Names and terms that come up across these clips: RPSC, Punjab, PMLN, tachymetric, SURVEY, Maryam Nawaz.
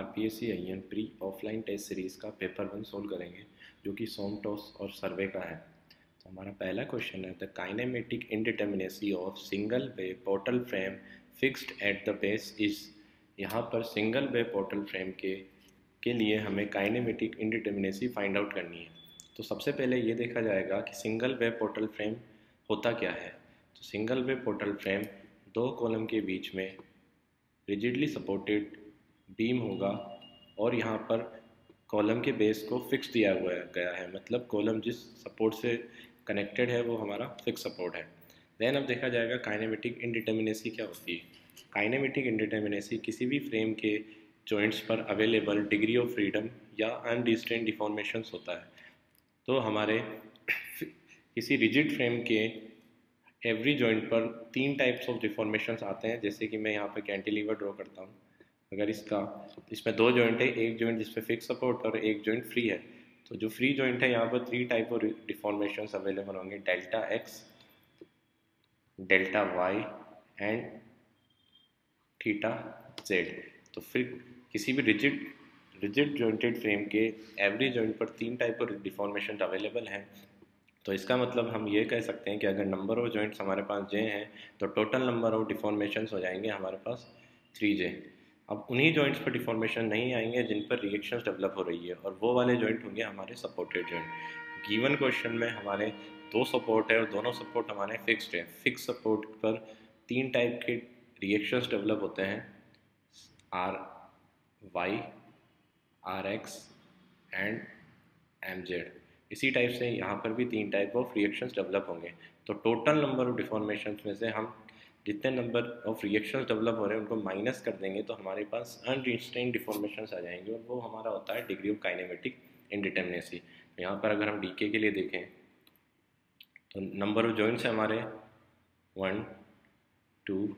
RPSC IN pre offline test series का paper 1 solve करेंगे जो कि सोम टॉस और सर्वे का है। तो हमारा पहला क्वेश्चन है the kinematic indeterminacy of single way portal frame fixed at the base is. यहाँ पर सिंगल वे पोर्टल फ्रेम के लिए हमें काइनेमेटिक इनडिटर्मिनेसी फाइंड आउट करनी है। तो सबसे पहले ये देखा जाएगा कि सिंगल वे पोर्टल फ्रेम होता क्या है। तो सिंगल वे पोर्टल फ्रेम दो कॉलम के बीच में रिजिडली सपोर्टेड बीम होगा और यहाँ पर कॉलम के बेस को फिक्स दिया हुआ गया है, मतलब कॉलम जिस सपोर्ट से कनेक्टेड है वो हमारा फिक्स सपोर्ट है। देन अब देखा जाएगा काइनेमेटिक इनडिटर्मिनेसी क्या होती है। काइनेमेटिक इनडिटर्मिनेसी किसी भी फ्रेम के जॉइंट्स पर अवेलेबल डिग्री ऑफ फ्रीडम या अनडिस्टेंट डिफॉर्मेशंस होता है। तो हमारे किसी रिजिड फ्रेम के एवरी जॉइंट पर 3 टाइप्स ऑफ डिफॉर्मेशंस आते हैं। जैसे कि मैं यहाँ पर कैंटिलीवर ड्रॉ करता हूँ, अगर इसमें 2 जॉइंट है, एक जॉइंट जिस पे फिक्स सपोर्ट और एक जॉइंट फ्री है, तो जो फ्री जॉइंट है यहाँ पर 3 टाइप ऑफ डिफॉर्मेशंस अवेलेबल होंगे, delta x, delta y and theta z। तो फिर किसी भी रिजिड जॉइंटेड फ्रेम के एवरी जॉइंट पर 3 टाइप ऑफ डिफॉर्मेशन अवेलेबल हैं। तो इसका मतलब हम ये कह सकते हैं कि अगर नंबर ऑफ जॉइंट्स हमारे पास j हैं तो टोटल नंबर ऑफ डिफॉर्मेशंस हो जाएंगे हमारे पास 3j। अब उन्हीं जॉइंट्स पर डिफॉर्मेशन नहीं आएंगे जिन पर रिएक्शंस डेवलप हो रही है, और वो वाले जॉइंट होंगे हमारे सपोर्टेड जॉइंट। गिवन क्वेश्चन में हमारे 2 सपोर्ट है और दोनों सपोर्ट हमारे फिक्स्ड है। फिक्स सपोर्ट पर तीन टाइप के रिएक्शंस डेवलप होते हैं, RY, RX एंड MZ। इसी टाइप से यहाँ पर भी 3 टाइप ऑफ रिएक्शंस डेवलप होंगे। तो टोटल नंबर ऑफ डिफॉर्मेशन में से हम जितने नंबर ऑफ रिएक्शंस डेवलप हो रहे हैं उनको माइनस कर देंगे तो हमारे पास अनडिस्टेंट डिफॉर्मेशंस आ जाएंगे, और वो हमारा होता है डिग्री ऑफ काइनेमेटिक इनडिटर्मिनेसी। तो यहाँ पर अगर हम डीके के लिए देखें तो नंबर ऑफ जॉइंट्स हैं हमारे 1, 2,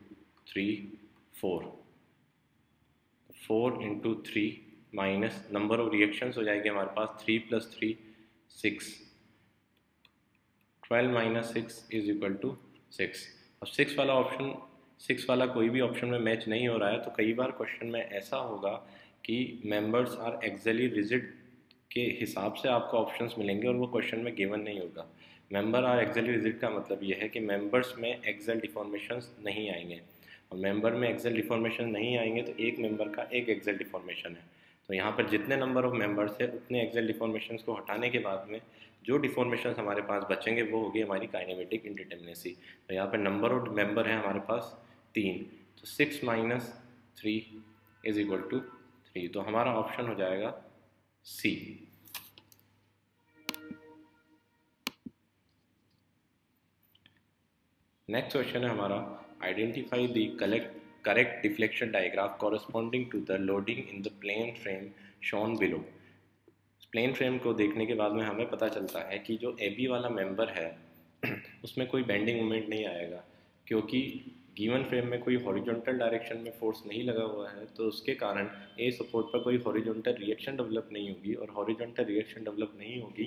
3, 4, 4 × 3 माइनस नंबर ऑफ रिएक्शंस हो जाएगी हमारे पास 3 + 3, 6, 12 - 6 = 6। अब 6 वाला कोई भी ऑप्शन में मैच नहीं हो रहा है, तो कई बार क्वेश्चन में ऐसा होगा कि मेंबर्स आर एक्सली रिजिड के हिसाब से आपको ऑप्शंस मिलेंगे और वो क्वेश्चन में गिवन नहीं होगा। मेंबर आर एक्सली रिजिड का मतलब ये है कि मेंबर्स में एक्सल डिफॉर्मेशंस नहीं आएंगे, और मेंबर में एक्सल डिफॉर्मेशन नहीं आएंगे तो एक मेंबर का एक एक्सल डिफॉर्मेशन है। तो यहाँ पर जितने नंबर ऑफ मेंबर्स है उतने एक्सल डिफॉर्मेशंस को हटाने के बाद में जो डिफॉर्मेशन हमारे पास बचेंगे वो होगी हमारी काइनेमेटिक इनडिटर्मिनेसी। तो यहाँ पर नंबर ऑफ मेंबर है हमारे पास 3, तो 6 - 3 = 3। तो हमारा ऑप्शन हो जाएगा C। नेक्स्ट क्वेश्चन है हमारा identify the correct deflection diagram corresponding to the loading in the plane frame shown below. Plane frame को देखने के बाद में हमें पता चलता है कि जो AB वाला मेंबर है उसमें कोई बेंडिंग मोमेंट नहीं आएगा, क्योंकि गिवन फ्रेम में कोई हॉरिजॉन्टल डायरेक्शन में फोर्स नहीं लगा हुआ है, तो उसके कारण A सपोर्ट पर कोई हॉरिजॉन्टल रिएक्शन डेवलप नहीं होगी, और हॉरिजॉन्टल रिएक्शन डेवलप नहीं होगी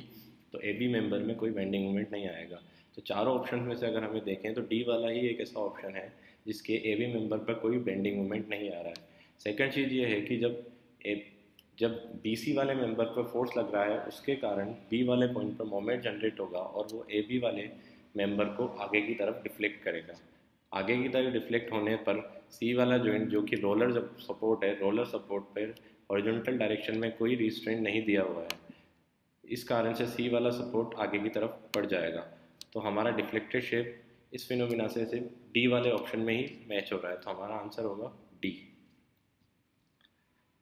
तो AB मेंबर में कोई बेंडिंग मोमेंट नहीं आएगा। तो चारों ऑप्शन में से अगर हमें देखें तो D वाला ही एक ऐसा ऑप्शन है जिसके AB मेंबर पर कोई बेंडिंग मोमेंट नहीं आ रहा है। सेकेंड चीज़ ये है कि जब BC वाले मेंबर पर फोर्स लग रहा है उसके कारण B वाले पॉइंट पर मोमेंट जनरेट होगा और वो AB वाले मेंबर को आगे की तरफ डिफ्लेक्ट करेगा। आगे की तरफ डिफ्लेक्ट होने पर C वाला जॉइंट जो कि रोलर सपोर्ट है, रोलर सपोर्ट पर हॉरिजॉन्टल डायरेक्शन में कोई रिस्ट्रेंट नहीं दिया हुआ है, इस कारण से C वाला सपोर्ट आगे की तरफ बढ़ जाएगा। तो हमारा डिफ्लेक्टेड शेप इस फिनोमिना से सिर्फ D वाले ऑप्शन में ही मैच हो रहा है, तो हमारा आंसर होगा D।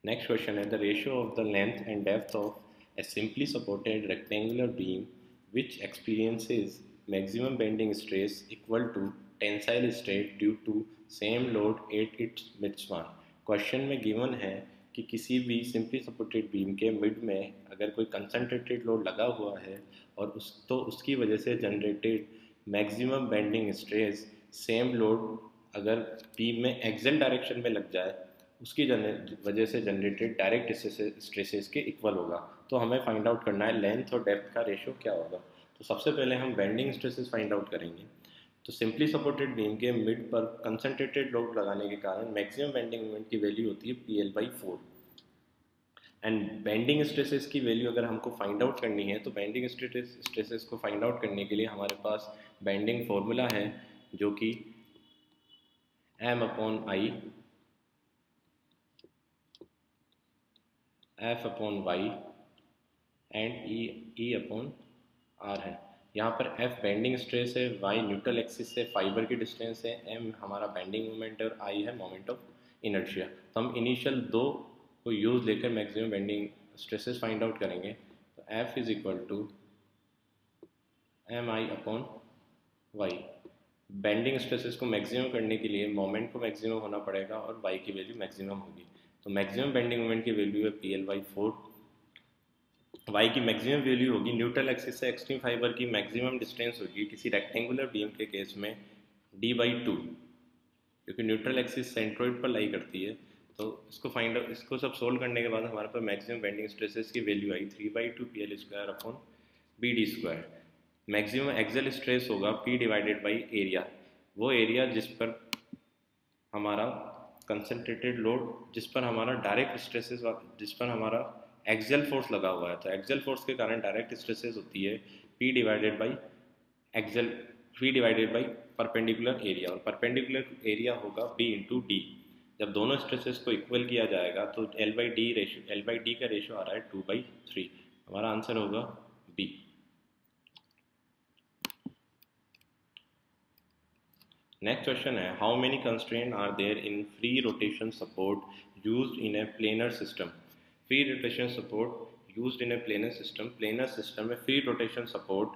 नेक्स्ट क्वेश्चन है the ratio of the length and depth of a simply supported rectangular beam which experiences maximum bending stress equal to tensile stress due to same load at its midspan. Question में given है कि किसी भी simply supported beam के mid में अगर कोई concentrated load लगा हुआ है और उसकी वजह से generated maximum bending stress same load अगर बीम में एक्सल डायरेक्शन में लग जाए उसकी वजह से जनरेटेड डायरेक्ट स्ट्रेसेस के इक्वल होगा। तो हमें फाइंड आउट करना है लेंथ और डेप्थ का रेशो क्या होगा। तो सबसे पहले हम बेंडिंग स्ट्रेसेस फाइंड आउट करेंगे। तो सिंपली सपोर्टेड बीम के मिड पर कंसंट्रेटेड लोड लगाने के कारण मैक्सिमम बेंडिंग मोमेंट की वैल्यू होती है PL/4। एंड बेंडिंग स्ट्रेसेस की वैल्यू अगर हमको फाइंड आउट करनी है तो बेंडिंग स्ट्रेसेस को फाइंड आउट करने के लिए हमारे पास बेंडिंग फॉर्मूला है जो कि m/I F/Y एंड E/R है। यहाँ पर F बेंडिंग स्ट्रेस है, Y न्यूट्रल एक्सिस से फाइबर की डिस्टेंस है, M हमारा बेंडिंग मोमेंट है और I है मोमेंट ऑफ इनर्शिया। तो हम इनिशियल दो को यूज़ लेकर maximum bending stresses find out करेंगे। तो F is equal to MI/Y। Bending stresses को मैक्सिमम करने के लिए मोमेंट को मैक्सिमम होना पड़ेगा और Y की वैल्यू मैक्सिमम होगी। तो मैक्सिमम बेंडिंग मोमेंट की वैल्यू है PL/4। वाई की मैक्सिमम वैल्यू होगी, न्यूट्रल एक्सिस से एक्सट्रीम फाइबर की मैक्सिमम डिस्टेंस होगी किसी रेक्टेंगुलर बीम के केस में D/2, क्योंकि न्यूट्रल एक्सिस सेंट्रोइड पर लाई करती है। तो इसको सब सोल्व करने के बाद हमारे पास मैक्सिमम बेंडिंग स्ट्रेसेस की वैल्यू आई 3/2 PL/2/BD²। मैक्सिमम एक्सल स्ट्रेस होगा P/A, वो एरिया जिस पर हमारा कंसनट्रेटेड लोड, जिस पर हमारा डायरेक्ट स्ट्रेसेस, जिस पर हमारा एक्सल फोर्स लगा हुआ है। तो एक्सल फोर्स के कारण डायरेक्ट स्ट्रेसेस होती है P divided by perpendicular area, और परपेंडिकुलर एरिया होगा B/D। जब दोनों स्ट्रेसेस को इक्वल किया जाएगा तो L/D का रेशो आ रहा है 2/3। हमारा आंसर होगा B। नेक्स्ट क्वेश्चन है, how many constraint are there in free rotation support used in a planar system. Free rotation support used in a planar system में फ्री रोटेशन सपोर्ट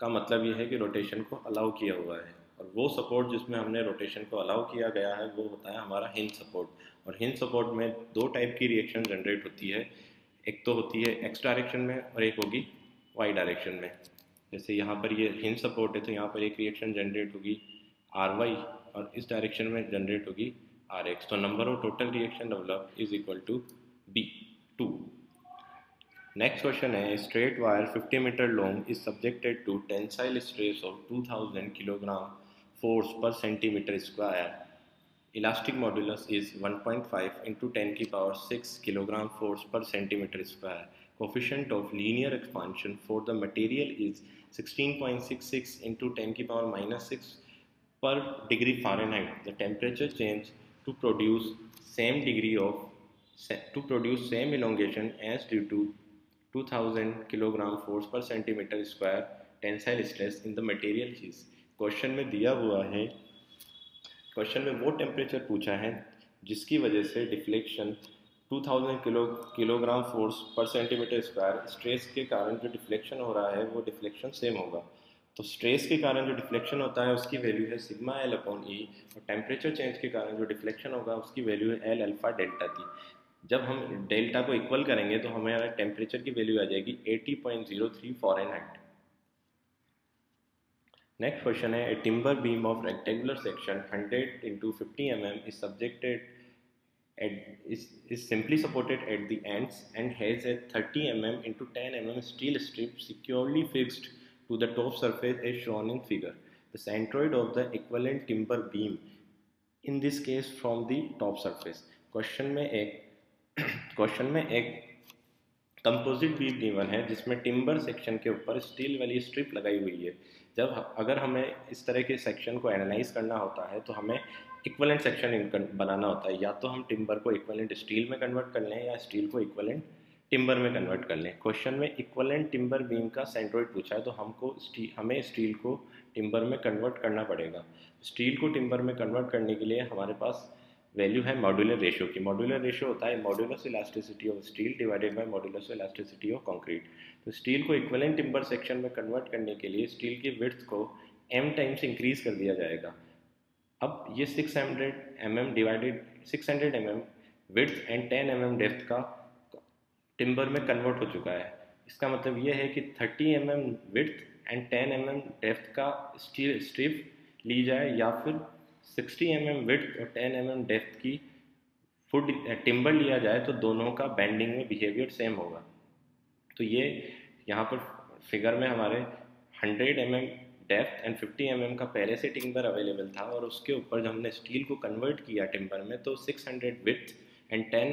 का मतलब यह है कि रोटेशन को अलाउ किया हुआ है, और वो सपोर्ट जिसमें हमने रोटेशन को अलाउ किया गया है वो होता है हमारा हिंज सपोर्ट। और हिंज सपोर्ट में दो टाइप की रिएक्शन जनरेट होती है, एक तो होती है एक्स डायरेक्शन में और एक होगी वाई डायरेक्शन में। जैसे यहाँ पर ये हिंज सपोर्ट है तो यहाँ पर एक रिएक्शन जनरेट होगी RY और इस डायरेक्शन में जनरेट होगी RX। तो number of total reaction develop is equal to B2। Next question है, straight wire 50 metre long is subjected to tensile stress of 2000 kilogram force per centimetre square. Elastic modulus is 1.5 × 10⁶ kilogram force per centimetre square. Coefficient of linear expansion for the material is 16.66 × 10⁻⁶ per degree Fahrenheit. The temperature change to produce same elongation as due to 2000 kilogram force per centimetre square tensile stress in the material is. Question में दिया हुआ है, question में वो temperature पूछा है जिसकी वजह से deflection 2000 kilogram force per centimetre square stress के कारण जो डिफ्लेक्शन हो रहा है वो डिफ्लेक्शन सेम होगा। तो स्ट्रेस के कारण जो डिफ्लेक्शन होता है उसकी वैल्यू है σL/E, और टेम्परेचर चेंज के कारण जो डिफ्लेक्शन होगा उसकी वैल्यू है L α ΔT। जब हम डेल्टा को इक्वल करेंगे तो हमारा टेम्परेचर की वैल्यू आ जाएगी 80.03 फ़ारेनहाइट। नेक्स्ट क्वेश्चन है, a timber beam of rectangular section 100 × 50 mm is subjected is simply supported at the ends and has a 30 mm × 10 mm steel strip securely fixed to the top surface as shown in figure. The centroid of the equivalent timber beam in this case from the top surface. Question में एक composite beam given है जिसमें timber section के ऊपर steel वाली strip लगाई हुई है। जब अगर हमें इस तरह के सेक्शन को एनालाइज करना होता है तो हमें इक्विवेलेंट सेक्शन बनाना होता है, या तो हम टिम्बर को इक्विवेलेंट स्टील में कन्वर्ट कर लें या स्टील को इक्विवेलेंट टिम्बर में कन्वर्ट कर लें। क्वेश्चन में इक्विवेलेंट टिम्बर बीम का सेंट्रोइड पूछा है तो हमें स्टील को टिम्बर में कन्वर्ट करना पड़ेगा। स्टील को टिम्बर में कन्वर्ट करने के लिए हमारे पास वैल्यू है मॉड्यूलर रेशो की। मॉड्यूलर रेशो होता है modulus elasticity of steel divided by modulus elasticity of concrete. तो स्टील को इक्विवेलेंट टिम्बर सेक्शन में कन्वर्ट करने के लिए स्टील की विड्थ को m टाइम्स इंक्रीज कर दिया जाएगा। अब ये 600 mm width and 10 mm depth का टिम्बर में कन्वर्ट हो चुका है। इसका मतलब यह है कि 30 mm width and 10 mm depth का स्टील स्ट्रिप ली जाए, या फिर 60 mm विड्थ और 10 mm डेप्थ की फुट टिम्बर लिया जाए तो दोनों का बेंडिंग में बिहेवियर सेम होगा। तो ये यहाँ पर फिगर में हमारे 100 mm डेप्थ एंड 50 mm का पहले से टिम्बर अवेलेबल था, और उसके ऊपर जब हमने स्टील को कन्वर्ट किया टिम्बर में तो 600 विड्थ एंड 10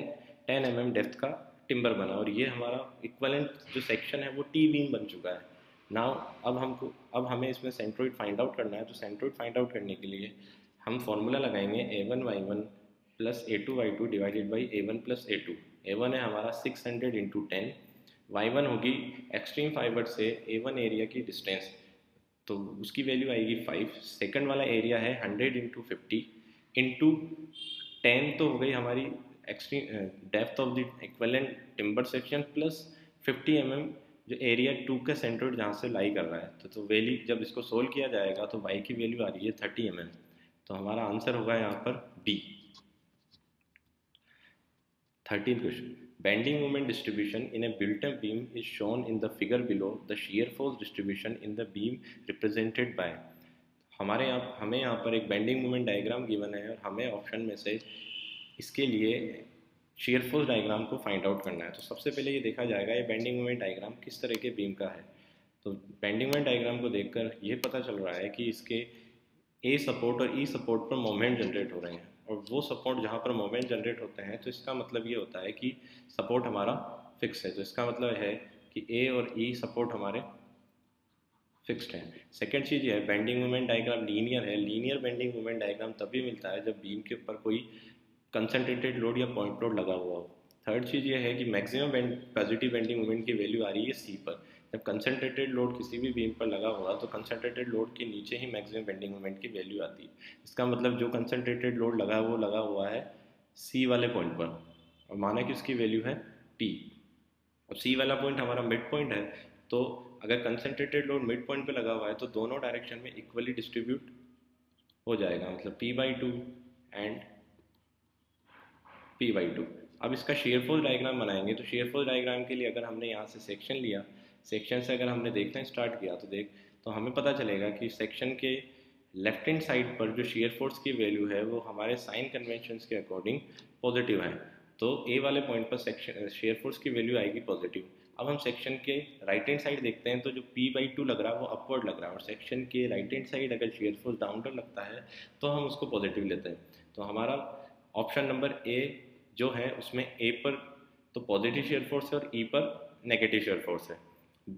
mm डेप्थ का टिम्बर बना और ये हमारा इक्वलेंट जो सेक्शन है वो टी बीम बन चुका है। नाउ अब हमें इसमें सेंट्रोइड फाइंड आउट करना है। तो सेंट्रोइड फाइंड आउट करने के लिए हम फॉर्मूला लगाएंगे a1y1 plus a2y2 divided by a1 plus a2। a1 है हमारा 600 इंटू 10, y1 होगी एक्सट्रीम फाइबर से a1 एरिया की डिस्टेंस, तो उसकी वैल्यू आएगी 5। सेकंड वाला एरिया है 100 इंटू 50 इंटू 10 तो हो गई हमारी extreme depth of the equivalent timber section plus 50 mm जो एरिया 2 का सेंट्रोइड जहाँ से लाई कर रहा है। तो वैल्यू जब इसको सोल्व किया जाएगा तो y की वैल्यू आ रही है 30 mm। तो हमारा आंसर होगा यहाँ पर B। 13th question, bending moment distribution in a built-up beam is shown in the figure below. The shear force distribution in the beam represented by। हमें यहाँ पर एक bending moment diagram given है और हमें ऑप्शन में से इसके लिए shear force diagram को find out करना है। तो सबसे पहले ये देखा जाएगा ये bending moment diagram किस तरह के beam का है। तो bending moment diagram को देखकर ये पता चल रहा है कि इसके A सपोर्ट और E सपोर्ट पर मोमेंट जनरेट हो रहे हैं और वो सपोर्ट जहाँ पर मोमेंट जनरेट होते हैं तो इसका मतलब ये होता है कि सपोर्ट हमारा फिक्स है। तो इसका मतलब है कि A और E सपोर्ट हमारे फिक्स्ड हैं। सेकेंड चीज़ ये है बेंडिंग मोमेंट डायग्राम लीनियर है। लीनियर बेंडिंग मोमेंट डायग्राम तभी मिलता है जब बीम के ऊपर कोई कंसनट्रेटेड लोड या पॉइंट लोड लगा हुआ हो। थर्ड चीज़ ये है कि मैक्सिमम पॉजिटिव बेंडिंग मोमेंट की वैल्यू आ रही है C पर। जब कंसनट्रेटेड लोड किसी भी बीम पर लगा होगा तो कंसनट्रेटेड लोड के नीचे ही मैक्सिमम बेंडिंग मोमेंट की वैल्यू आती है। इसका मतलब जो कंसनट्रेटेड लोड लगा है वो लगा हुआ है C वाले पॉइंट पर और माना कि उसकी वैल्यू है P और C वाला पॉइंट हमारा मिड पॉइंट है। तो अगर कंसनट्रेटेड लोड मिड पॉइंट पर लगा हुआ है तो दोनों डायरेक्शन में इक्वली डिस्ट्रीब्यूट हो जाएगा, मतलब P/2 एंड P/2। अब इसका शेयर फोर्स डायग्राम बनाएंगे। तो शेयर फोर्स डायग्राम के लिए अगर हमने यहाँ से सेक्शन लिया, सेक्शन से अगर हमने देखना स्टार्ट किया तो हमें पता चलेगा कि सेक्शन के लेफ्ट हैंड साइड पर जो शेयर फोर्स की वैल्यू है वो हमारे साइन कन्वेंशन के अकॉर्डिंग पॉजिटिव है। तो A वाले पॉइंट पर सेक्शन शेयर फोर्स की वैल्यू आएगी पॉजिटिव। अब हम सेक्शन के राइट हैंड साइड देखते हैं तो जो P/2 लग रहा है वो अपवर्ड लग रहा है और सेक्शन के राइट हैंड साइड अगर शेयर फोर्स डाउनवर्ड लगता है तो हम उसको पॉजिटिव लेते हैं। तो हमारा ऑप्शन नंबर A जो है उसमें A पर तो पॉजिटिव शेयर फोर्स है और E पर नेगेटिव शेयर फोर्स है।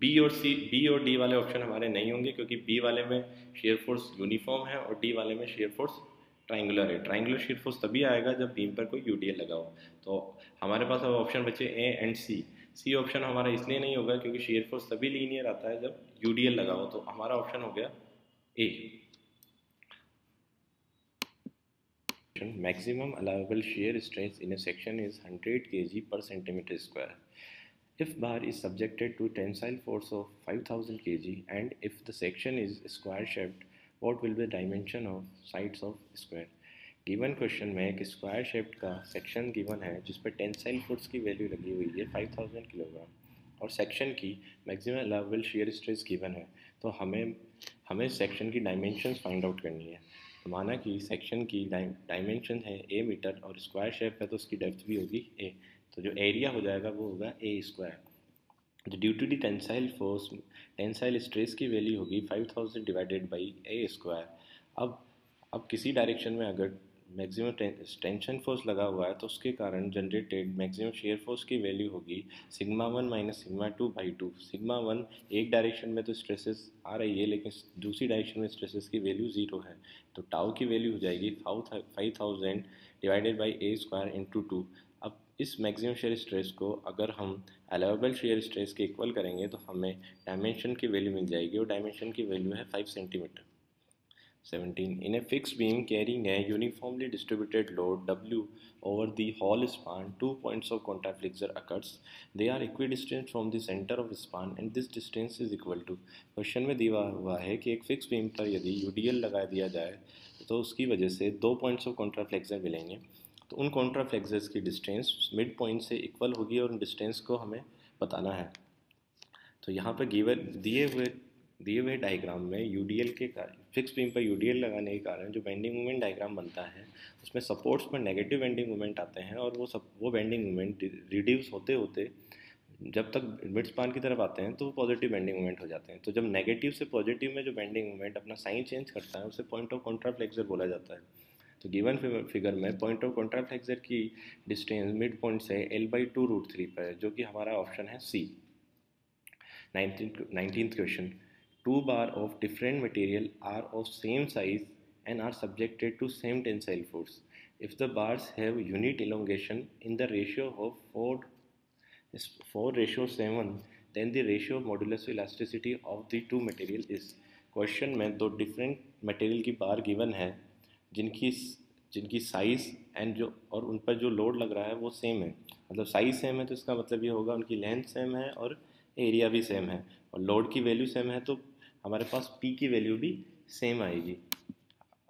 B और D वाले ऑप्शन हमारे नहीं होंगे क्योंकि B वाले में शेयर फोर्स यूनिफॉर्म है और D वाले में शेयर फोर्स ट्रायंगुलर है। ट्रायंगुलर शेयर फोर्स तभी आएगा जब बीम पर कोई यूडीएल लगा हो। तो हमारे पास अब ऑप्शन बचे A and C। C option हमारा इसलिए नहीं होगा क्योंकि शेयर फोर्स तभी लीनियर आता है जब यूडीएल लगा हो। तो हमारा ऑप्शन हो गया A। Maximum allowable shear stress in a section is 100 kg/cm²। If bar is subjected to tensile force of 5000 kg and if the section is square shaped, what will be the dimension of sides of square? Given question में एक square shaped का section given है जिस पर tensile force की value लगी हुई है 5000 किलोग्राम और section की maximum allowable shear stress given है। तो हमें section की dimensions find out करनी है। तो माना कि section की dimension है a मीटर और square shape है तो उसकी depth भी होगी a। तो जो एरिया हो जाएगा वो होगा A²। तो due to the tensile force tensile stress की वैल्यू होगी 5000 डिवाइडेड बाई A²। अब किसी डायरेक्शन में अगर मैक्सिमम टेंशन फोर्स लगा हुआ है तो उसके कारण जनरेटेड मैक्सिमम शेयर फोर्स की वैल्यू होगी σ1 - σ2/2। σ1 एक डायरेक्शन में तो स्ट्रेसेस आ रही है लेकिन दूसरी डायरेक्शन में स्ट्रेसेस की वैल्यू 0 है। तो टाउ की वैल्यू हो जाएगी 5000 डिवाइडेड बाई A²। अब इस मैक्सिमम शेयर स्ट्रेस को अगर हम अलाउेबल शेयर स्ट्रेस के इक्वल करेंगे तो हमें डायमेंशन की वैल्यू मिल जाएगी और डायमेंशन की वैल्यू है 5 cm। 17 in a fix beam carrying a uniformly distributed load W over the whole span 2 points of contact flexure occurs. They are equidistant from the center of span and this distance is equal to। Question में दिया हुआ है कि एक fix beam पर यदि UDL लगा दिया जाए तो उसकी वजह से 2 points of contact flexure मिलेंगे। तो उन कॉन्ट्रा फ्लेक्सर्स की डिस्टेंस मिड पॉइंट से इक्वल होगी और उन डिस्टेंस को हमें बताना है। तो यहाँ पर दिए हुए डायग्राम में यूडीएल के फिक्स बीम पर यूडीएल लगाने के कारण जो बेंडिंग मोमेंट डायग्राम बनता है उसमें सपोर्ट्स पर नेगेटिव बेंडिंग मोमेंट आते हैं और वो बेंडिंग मोमेंट रिड्यूस होते होते जब तक मिड स्पान की तरफ आते हैं तो पॉजिटिव बेंडिंग मोमेंट हो जाते हैं। तो जब नेगेटिव से पॉजिटिव में जो बेंडिंग मोमेंट अपना साइन चेंज करता है उसे पॉइंट ऑफ कॉन्ट्रा फ्लेक्सर बोला जाता है। तो गिवन फिगर में पॉइंट ऑफ कॉन्ट्राफ्लेक्सर की डिस्टेंस मिड पॉइंट से L/2√3 पर है, जो कि हमारा ऑप्शन है C. 19th question, 2 bar of different material are of same size and are subjected to same tensile force if the bars have unit elongation in the ratio of 4:7, then the ratio of modulus elasticity of the two material is। Question में 2 different material की बार given है जिनकी size and जो और उन पर जो load लग रहा है वो सेम है, मतलब साइज़ सेम है तो इसका मतलब ये होगा उनकी लेंथ सेम है और एरिया भी सेम है और लोड की वैल्यू सेम है, तो हमारे पास पी की वैल्यू भी सेम आएगी।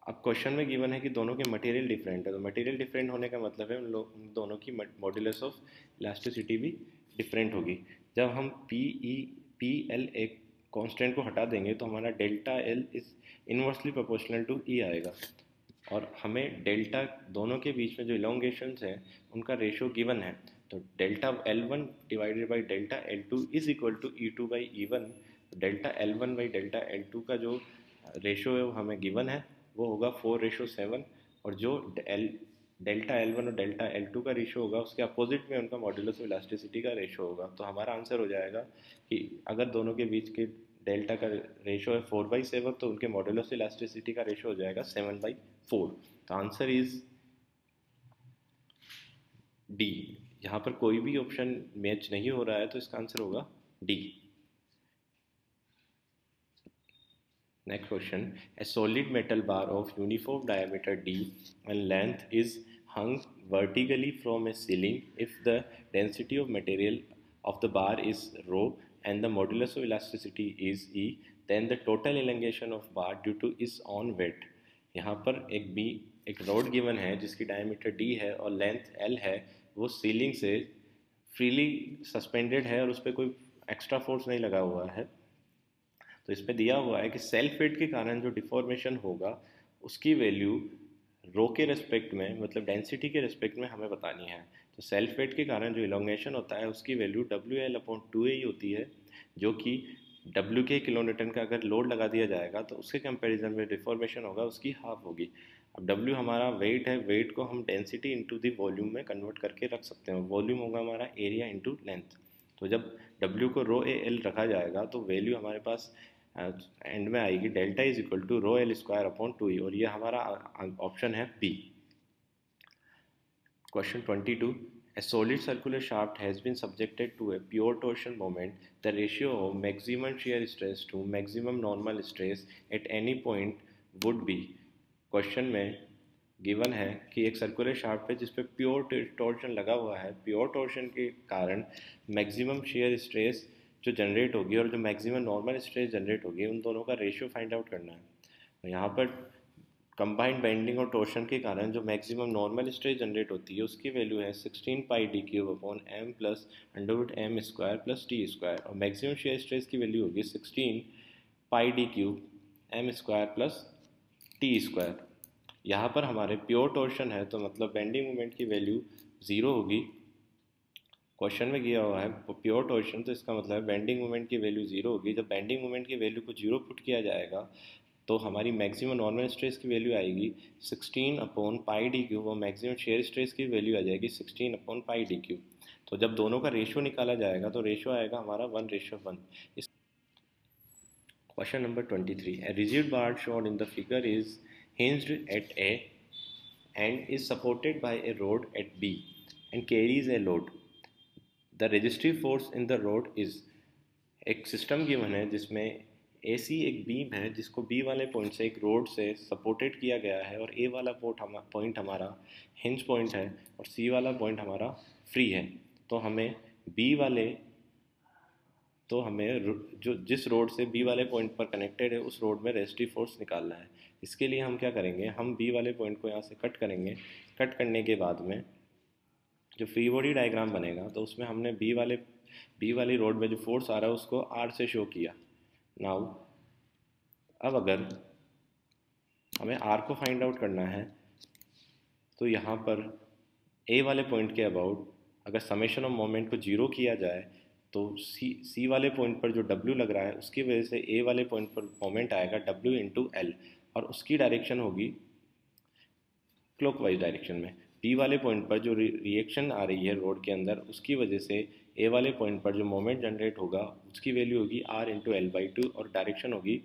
अब क्वेश्चन में गिवन है कि दोनों के मटेरियल डिफरेंट है, तो मटेरियल डिफरेंट होने का मतलब है उन दोनों की मॉड्यूलस ऑफ इलास्टिसिटी भी डिफरेंट होगी। जब हम पी एल एक कांस्टेंट को हटा देंगे तो हमारा delta L is inversely proportional to E आएगा और हमें डेल्टा दोनों के बीच में जो इलोंगेशन है उनका रेशो गिवन है, तो delta L1/delta L2 is equal to E2/E1। Delta L1/delta L2 का जो रेशो है वो हमें गिवन है, वो होगा 4:7 और जो डेल्टा L1 और डेल्टा L2 का रेशो होगा उसके अपोजिट में उनका मॉड्यूलस ऑफ इलास्टिसिटी का रेशो होगा। तो हमारा आंसर हो जाएगा कि अगर दोनों के बीच के डेल्टा का रेशो है 4/7 तो उनके मॉड्यूलस ऑफ इलास्टिसिटी का रेशो हो जाएगा 7/4। तो आंसर इज डी। यहाँ पर कोई भी ऑप्शन मैच नहीं हो रहा है तो इसका आंसर होगा D. Next question, a solid metal bar of uniform diameter D and length is hung vertically from a ceiling if the density of material of the bar is rho and the modulus of elasticity is E, then the total elongation of bar due to its own weight। यहाँ पर एक rod given है जिसकी diameter D है और length L है, वो ceiling से फ्रीली सस्पेंडेड है और उस पर कोई एक्स्ट्रा फोर्स नहीं लगा हुआ है। तो इसमें दिया हुआ है कि सेल्फ वेट के कारण जो डिफॉर्मेशन होगा उसकी वैल्यू रो के रेस्पेक्ट में, मतलब डेंसिटी के रेस्पेक्ट में हमें बतानी है। तो सेल्फ वेट के कारण जो इलोंगेशन होता है उसकी वैल्यू WL/2A होती है, जो कि WK किलोन्यूटन का अगर लोड लगा दिया जाएगा तो उसके कंपैरिजन में डिफॉर्मेशन होगा उसकी हाफ होगी। अब W हमारा वेट है, वेट को हम डेंसिटी इंटू दी वॉल्यूम में कन्वर्ट करके रख सकते हैं, वॉल्यूम होगा हमारा एरिया इंटू लेंथ। तो जब W को ρAL रखा जाएगा तो वैल्यू हमारे पास एंड में आएगी delta = ρL² upon 2E और ये हमारा ऑप्शन है B. Question 22, a solid circular shaft has been subjected to a pure torsion moment, the ratio of maximum shear stress to maximum normal stress at any point would be. Question में given है कि एक circular shaft पे जिस पे pure torsion लगा हुआ है, प्योर टॉर्शन के कारण मैक्सिमम शेयर स्ट्रेस जो जनरेट होगी और जो मैक्सिमम नॉर्मल स्ट्रेस जनरेट होगी उन दोनों का रेशियो फाइंड आउट करना है। यहाँ पर कंबाइंड बेंडिंग और टॉर्शन के कारण जो मैक्सिमम नॉर्मल स्ट्रेस जनरेट होती है उसकी वैल्यू है 16 πD³ / m + √m² + t² और मैक्सिमम शेयर स्ट्रेस की वैल्यू होगी 16 πD³ m² + t²। यहाँ पर हमारे प्योर टॉर्शन है तो मतलब बेंडिंग मोमेंट की वैल्यू 0 होगी। क्वेश्चन में किया हुआ है प्योर टॉर्शन तो इसका मतलब है बेंडिंग मोमेंट की वैल्यू 0 होगी। जब बेंडिंग मोमेंट की वैल्यू को 0 पुट किया जाएगा तो हमारी मैक्सिमम नॉर्मल स्ट्रेस की वैल्यू आएगी 16 upon πD³ और मैक्सिमम शेयर स्ट्रेस की वैल्यू आ जाएगी 16 upon πD³। तो जब दोनों का रेशो निकाला जाएगा तो रेशो आएगा हमारा 1:1। Question number 23, a rigid bar shown in the figure is hinged at A and is supported by a rod at B and carries a load, the resistive force in the rod is। एक system given है जिसमें AC एक beam है जिसको B वाले point से एक road से सपोर्टेड किया गया है और A वाला पॉइंट हमारा हिंज पॉइंट है और C वाला पॉइंट हमारा फ्री है। तो हमें जिस रोड से B वाले पॉइंट पर कनेक्टेड है उस रोड में रेजिस्टिव फोर्स निकालना है। इसके लिए हम क्या करेंगे, हम B वाले पॉइंट को यहाँ से कट करेंगे। कट करने के बाद में जो फ्री बॉडी डायग्राम बनेगा तो उसमें हमने B वाली रोड में जो फोर्स आ रहा है उसको R से शो किया। नाउ अब अगर हमें R को फाइंड आउट करना है तो यहाँ पर A वाले पॉइंट के अबाउट अगर समेशन ऑफ मोमेंट को 0 किया जाए तो सी वाले पॉइंट पर जो W लग रहा है उसकी वजह से A वाले पॉइंट पर मोमेंट आएगा W इंटू L और उसकी डायरेक्शन होगी क्लॉकवाइज डायरेक्शन में। बी वाले पॉइंट पर जो रिएक्शन आ रही है रोड के अंदर, उसकी वजह से ए वाले पॉइंट पर जो मोमेंट जनरेट होगा उसकी वैल्यू होगी R × L/2 और डायरेक्शन होगी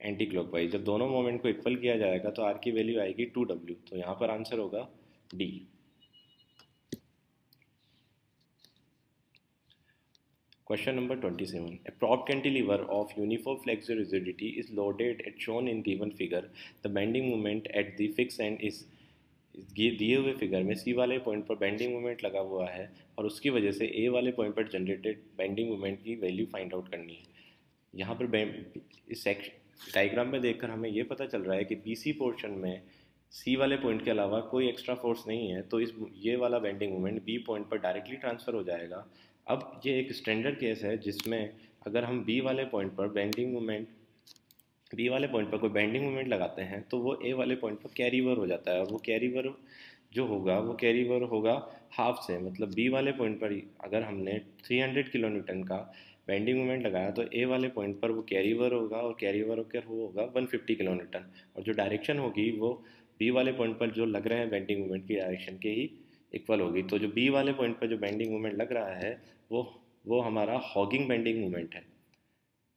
एंटी क्लॉकवाइज। जब दोनों मोमेंट को इक्वल किया जाएगा तो R की वैल्यू आएगी 2W, तो यहाँ पर आंसर होगा D। Question number 27। A prop cantilever of uniform flexure rigidity is loaded as shown in given figure. The bending moment at the fixed end is दिए हुए फिगर में C वाले पॉइंट पर बेंडिंग मोमेंट लगा हुआ है और उसकी वजह से A वाले पॉइंट पर जनरेटेड बेंडिंग मोमेंट की वैल्यू फाइंड आउट करनी है। यहाँ पर इस डायग्राम में देखकर हमें ये पता चल रहा है कि BC पोर्शन में C वाले पॉइंट के अलावा कोई एक्स्ट्रा फोर्स नहीं है, तो इस ये वाला बेंडिंग मोमेंट B पॉइंट पर डायरेक्टली ट्रांसफ़र हो जाएगा। अब ये एक स्टैंडर्ड केस है जिसमें अगर हम बी वाले पॉइंट पर कोई बेंडिंग मोमेंट लगाते हैं तो वो ए वाले पॉइंट पर कैरीवर हो जाता है, और वो कैरीवर जो होगा वो कैरीवर होगा हाफ से। मतलब बी वाले पॉइंट पर अगर हमने 300 किलोन्यूटन का बेंडिंग मोमेंट लगाया तो ए वाले पॉइंट पर वो कैरीवर होगा, और कैरीवर होकर होगा 150 किलोन्यूटन, और जो डायरेक्शन होगी वो बी वाले पॉइंट पर जो लग रहे हैं बेंडिंग मोमेंट की डायरेक्शन के ही इक्वल होगी। तो जो बी वाले पॉइंट पर जो बेंडिंग मोमेंट लग रहा है वो हमारा हॉगिंग बेंडिंग मोमेंट है,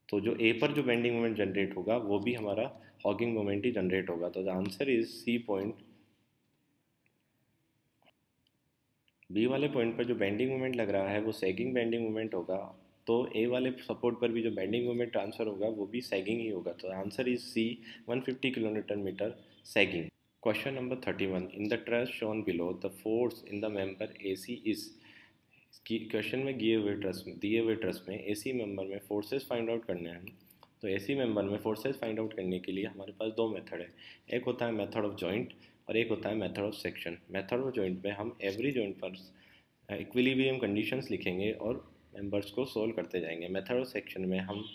तो जो ए पर जो बेंडिंग मोमेंट जनरेट होगा वो भी हमारा हॉगिंग मोमेंट ही जनरेट होगा। तो the answer is C point. B वाले पॉइंट पर जो बेंडिंग मोमेंट लग रहा है वो सैगिंग बेंडिंग मोमेंट होगा, तो ए वाले सपोर्ट पर भी जो बेंडिंग मोमेंट ट्रांसफर होगा वो भी सैगिंग ही होगा। तो answer is C 150 kilometre metre sagging. Question number 31। In the truss shown below the force in the member AC is. Question में दिए हुए ट्रस में AC मेंबर में फोर्सेस फाइंड आउट करने हैं, तो AC मेंबर में फोर्सेस फाइंड आउट करने के लिए हमारे पास दो मेथड है। एक होता है मेथड ऑफ जॉइंट और एक होता है method of section. Method of joint में हम एवरी जॉइंट पर इक्विलिब्रियम कंडीशंस लिखेंगे और मेंबर्स को सोल्व करते जाएंगे। मेथड ऑफ सेक्शन में हम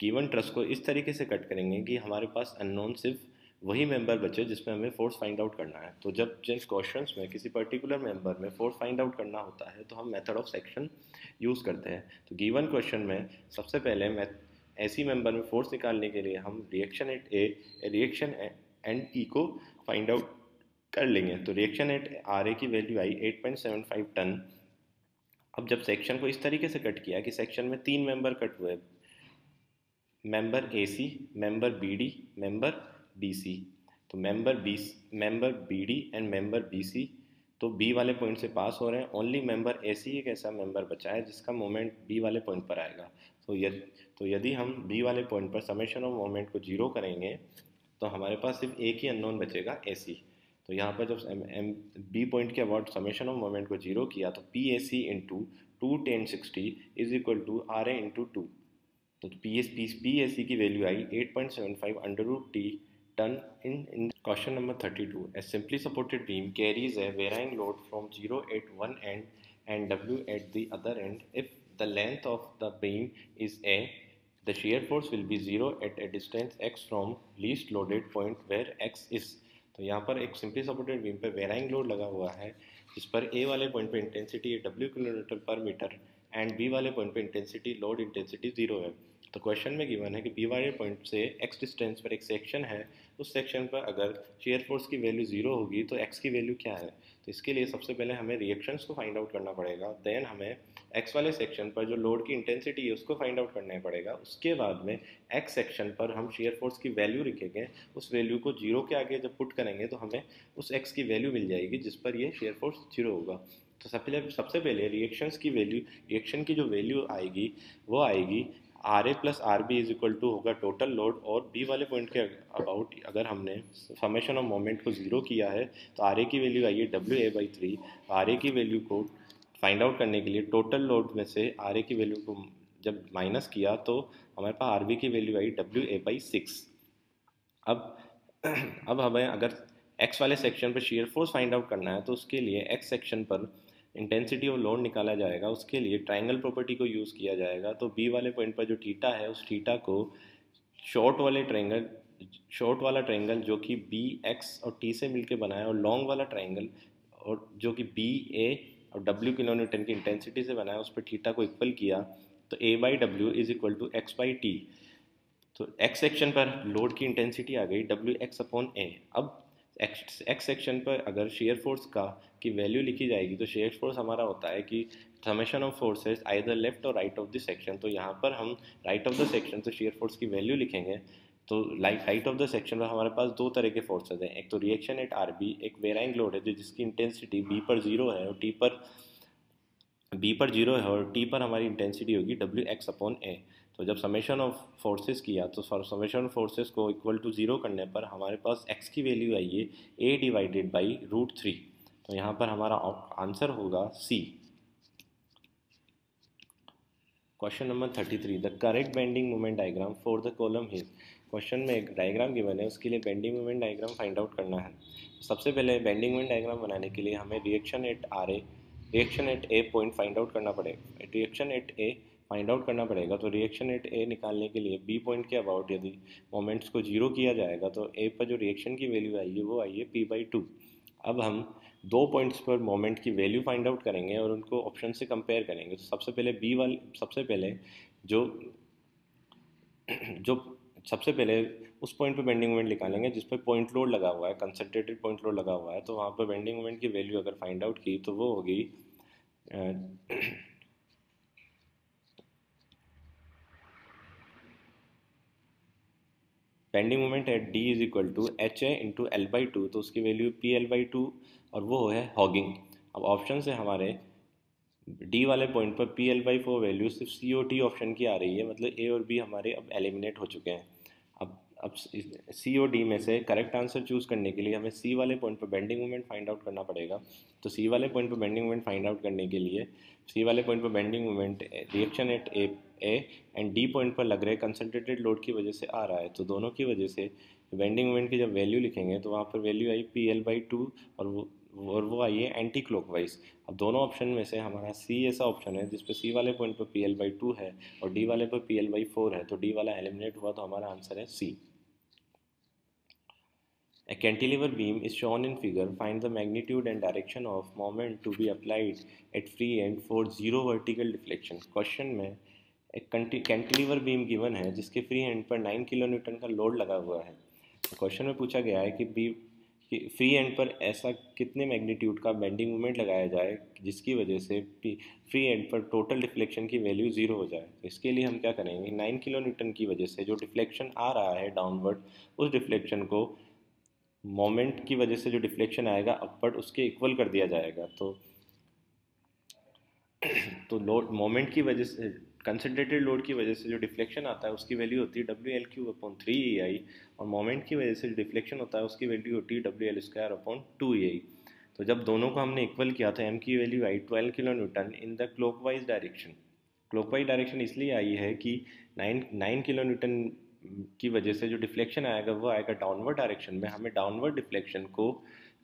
गिवन ट्रस को इस तरीके से कट करेंगे कि हमारे पास अननोन सिर्फ वही मेंबर बचे जिसमें हमें फोर्स फाइंड आउट करना है। तो जब जिस क्वेश्चंस में किसी पर्टिकुलर मेंबर में फोर्स फाइंड आउट करना होता है तो हम मेथड ऑफ सेक्शन यूज़ करते हैं। तो गिवन क्वेश्चन में सबसे पहले ऐसी मेंबर में फोर्स निकालने के लिए हम reaction at A, reaction and E को फाइंड आउट कर लेंगे। तो रिएक्शन एट RA की वैल्यू आई 8.75 टन। अब जब सेक्शन को इस तरीके से कट किया कि सेक्शन में तीन मेंबर कट हुए, member AC, member BD, member BC। तो member BD and member BC तो B वाले पॉइंट से पास हो रहे हैं। ओनली मेंबर AC एक ऐसा मेंबर बचा है जिसका मोमेंट B वाले पॉइंट पर आएगा। तो यदि हम B वाले पॉइंट पर समेशन ऑफ मोमेंट को जीरो करेंगे तो हमारे पास सिर्फ एक ही अननोन बचेगा, AC। तो यहाँ पर जब B पॉइंट के अबाउट समेशन ऑफ मोमेंट को जीरो किया तो PAC × 2 1060 is equal to RA × 2। तो PAC की वैल्यू आई 8.75 √T tonne in question number 32। A simply supported beam carries a varying load from 0 at one end and W at the other end. If the length of the beam is A, the shear force will be 0 eight A distance X from least loaded point where X is. तो यहाँ पर एक simply supported beam पर varying load लगा हुआ है जिस पर A वाले पॉइंट पर इंटेंसिटी W किलोमीटर पर मीटर एंड B वाले पॉइंट पर इंटेंसिटी लोड इंटेंसिटी 0 है। तो क्वेश्चन में गिवन है कि B वाले पॉइंट से X डिस्टेंस पर एक सेक्शन है, उस सेक्शन पर अगर शेयर फोर्स की वैल्यू 0 होगी तो X की वैल्यू क्या है। तो इसके लिए सबसे पहले हमें रिएक्शंस को फाइंड आउट करना पड़ेगा, देन हमें X वाले सेक्शन पर जो लोड की इंटेंसिटी है उसको फाइंड आउट करना पड़ेगा, उसके बाद में X सेक्शन पर हम शेयर फोर्स की वैल्यू लिखेंगे, उस वैल्यू को 0 के आगे जब पुट करेंगे तो हमें उस X की वैल्यू मिल जाएगी जिस पर ये शेयर फोर्स 0 होगा। तो सबसे पहले रिएक्शन की जो वैल्यू आएगी वो आएगी RA + RB is equal to होगा टोटल लोड, और B वाले पॉइंट के अबाउट अगर हमने समेशन ऑफ मोमेंट को जीरो किया है तो RA की वैल्यू आई है WA/3। RA की वैल्यू को फाइंड आउट करने के लिए टोटल लोड में से RA की वैल्यू को जब माइनस किया तो हमारे पास RB की वैल्यू आई WA/6। अब हमें अगर X वाले सेक्शन पर शीयर फोर्स फाइंड आउट करना है तो उसके लिए X सेक्शन पर इंटेंसिटी ऑफ लोड निकाला जाएगा, उसके लिए ट्रायंगल प्रॉपर्टी को यूज़ किया जाएगा। तो B वाले पॉइंट पर जो थीटा है उस थीटा को शॉर्ट वाला ट्रायंगल जो कि BX और T से मिलकर बना है, और लॉन्ग वाला ट्रायंगल और जो कि BA और W किलोन्यूटन की इंटेंसिटी से बना है, उस पर थीटा को इक्वल किया तो A/W is equal to X/T। तो X सेक्शन पर लोड की इंटेंसिटी आ गई WX/A। अब एक्स सेक्शन पर अगर शेयर फोर्स का की वैल्यू लिखी जाएगी तो शेयर फोर्स हमारा होता है कि summation of forces either left और राइट ऑफ द सेक्शन। तो यहाँ पर हम राइट ऑफ द सेक्शन तो शेयर फोर्स की वैल्यू लिखेंगे। तो राइट ऑफ द सेक्शन पर हमारे पास दो तरह के फोर्सेज हैं, एक तो रिएक्शन एट आर बी, एक वेराइंग लोड है जिसकी इंटेंसिटी बी पर जीरो है और टी पर हमारी इंटेंसिटी होगी डब्ल्यू एक्स अपॉन ए। तो जब समेशन ऑफ फोर्सेस किया तो समेशन फोर्सेस को इक्वल टू ज़ीरो करने पर हमारे पास एक्स की वैल्यू आई है A divided by root three. तो यहाँ पर हमारा आंसर होगा C. Question number 33, the correct bending moment diagram for the column is. Question में एक डायग्राम गिवन है, उसके लिए bending moment diagram find out करना है। सबसे पहले बेंडिंग मोमेंट डायग्राम बनाने के लिए हमें reaction at A point find out करना पड़ेगा। तो रिएक्शन एट ए निकालने के लिए बी पॉइंट के अबाउट यदि मोमेंट्स को जीरो किया जाएगा तो ए पर जो रिएक्शन की वैल्यू आई है वो आई है पी बाई टू। अब हम दो पॉइंट्स पर मोमेंट की वैल्यू फाइंड आउट करेंगे और उनको ऑप्शन से कंपेयर करेंगे। तो सबसे पहले उस पॉइंट पर बेंडिंग मोमेंट निकालेंगे जिस पर पॉइंट लोड लगा हुआ है, कंसंट्रेटेड पॉइंट लोड लगा हुआ है। तो वहाँ पर बेंडिंग मोमेंट की वैल्यू अगर फाइंड आउट की तो वो होगी bending moment at D is equal to H A into L by two. तो उसकी value P L by two और वो है हॉगिंग। अब ऑप्शन से हमारे डी वाले पॉइंट पर P L by four value सिर्फ सी ओ टी ऑप्शन की आ रही है, मतलब ए और बी हमारे अब एलिमिनेट हो चुके हैं। अब सी और डी में से करेक्ट आंसर चूज़ करने के लिए हमें सी वाले पॉइंट पर बेंडिंग मोमेंट फाइंड आउट करना पड़ेगा। तो सी वाले पॉइंट पर बेंडिंग मोमेंट फाइंड आउट करने के लिए reaction at A and D point पर लग रहे कंसंट्रेटेड लोड की वजह से आ रहा है। तो दोनों की वजह से बेंडिंग मोमेंट की जब वैल्यू लिखेंगे तो वहाँ पर वैल्यू आई पी एल बाई टू और वो आई है एंटी क्लॉकवाइज। अब दोनों ऑप्शन में से हमारा सी ऐसा ऑप्शन है जिसपे सी वाले पॉइंट पर पी एल बाई टू है और डी वाले पर पी एल बाई फोर है। तो डी वाला एलिमिनेट हुआ, तो हमारा आंसर है C. A cantilever beam is shown in figure. Find the magnitude and direction of moment to be applied at free end for zero vertical deflection. Question में एक cantilever beam given है जिसके free end पर 9 kilonewton का load लगा हुआ है। Question में पूछा गया है कि फ्री एंड पर ऐसा कितने मैग्नीट्यूड का बेंडिंग मोमेंट लगाया जाए जिसकी वजह से फ्री एंड पर टोटल डिफ्लेक्शन की वैल्यू ज़ीरो हो जाए। इसके लिए हम क्या करेंगे, 9 किलोन्यूटन की वजह से जो डिफ्लेक्शन आ रहा है डाउनवर्ड, उस डिफ्लेक्शन को मोमेंट की वजह से जो डिफ्लेक्शन आएगा अपवर्ड उसके इक्वल कर दिया जाएगा। तो लोड मोमेंट की वजह से, कंसंट्रेटेड लोड की वजह से जो डिफ्लेक्शन आता है उसकी वैल्यू होती है W L cube upon three E I और मोमेंट की वजह से जो डिफ्लेक्शन होता है उसकी वैल्यू होती है W L square upon two E I. तो जब दोनों को हमने इक्वल किया तो एम की वैल्यू आई 12 kilo newton in the clockwise direction. Clockwise direction इसलिए आई है कि 9 किलो न्यूटन की वजह से जो डिफ्लेक्शन आएगा वो आएगा डाउनवर्ड डायरेक्शन में। हमें डाउनवर्ड डिफ्लेक्शन को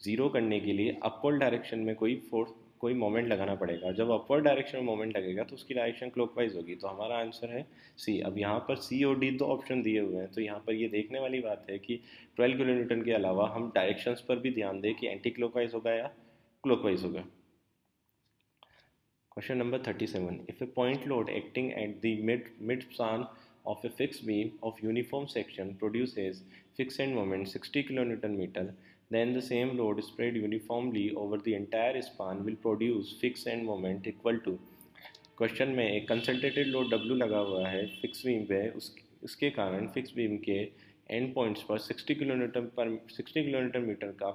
ज़ीरो करने के लिए अपवर्ड डायरेक्शन में कोई मोमेंट लगाना पड़ेगा। जब अपवर्ड डायरेक्शन में मोमेंट लगेगा तो उसकी डायरेक्शन क्लॉकवाइज होगी। तो हमारा आंसर है सी। अब यहाँ पर सी और डी दो ऑप्शन दिए हुए हैं, तो यहाँ पर ये देखने वाली बात है कि 12 किलो न्यूटन के अलावा हम डायरेक्शंस पर भी ध्यान दें कि एंटी क्लॉकवाइज होगा या क्लॉकवाइज होगा। Question number 37, if a point load acting at the mid of a fixed beam of uniform section produces fixed end moment 60 kN/m, then the same load spread uniformly over the entire span will produce fixed end moment equal to। Question में एक concentrated load W लगा हुआ है fix beam पे, उसके कारण fix beam के end points पर 60 किलोमीटर मीटर का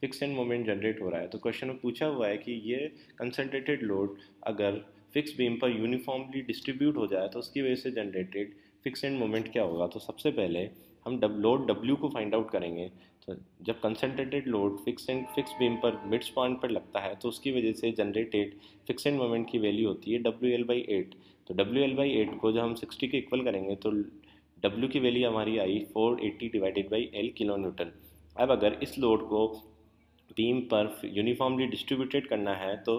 फिक्स एंड मोमेंट जनरेट हो रहा है। तो क्वेश्चन में पूछा हुआ है कि ये कंसंट्रेटेड लोड अगर फिक्स बीम पर यूनिफॉर्मली डिस्ट्रीब्यूट हो जाए तो उसकी वजह से जनरेटेड फिक्स एंड मोमेंट क्या होगा। तो सबसे पहले हम लोड W को फाइंड आउट करेंगे। तो जब कंसंट्रेटेड लोड फिक्स बीम पर मिड स्पान पर लगता है तो उसकी वजह से जनरेटेड फिक्स एंड मोमेंट की वैल्यू होती है WL/8। तो WL/8 को जब हम 60 के इक्वल करेंगे तो W की वैल्यू हमारी आई 480 divided by L kilo newton. अब अगर इस लोड को बीम पर यूनिफॉर्मली डिस्ट्रीब्यूटेड करना है तो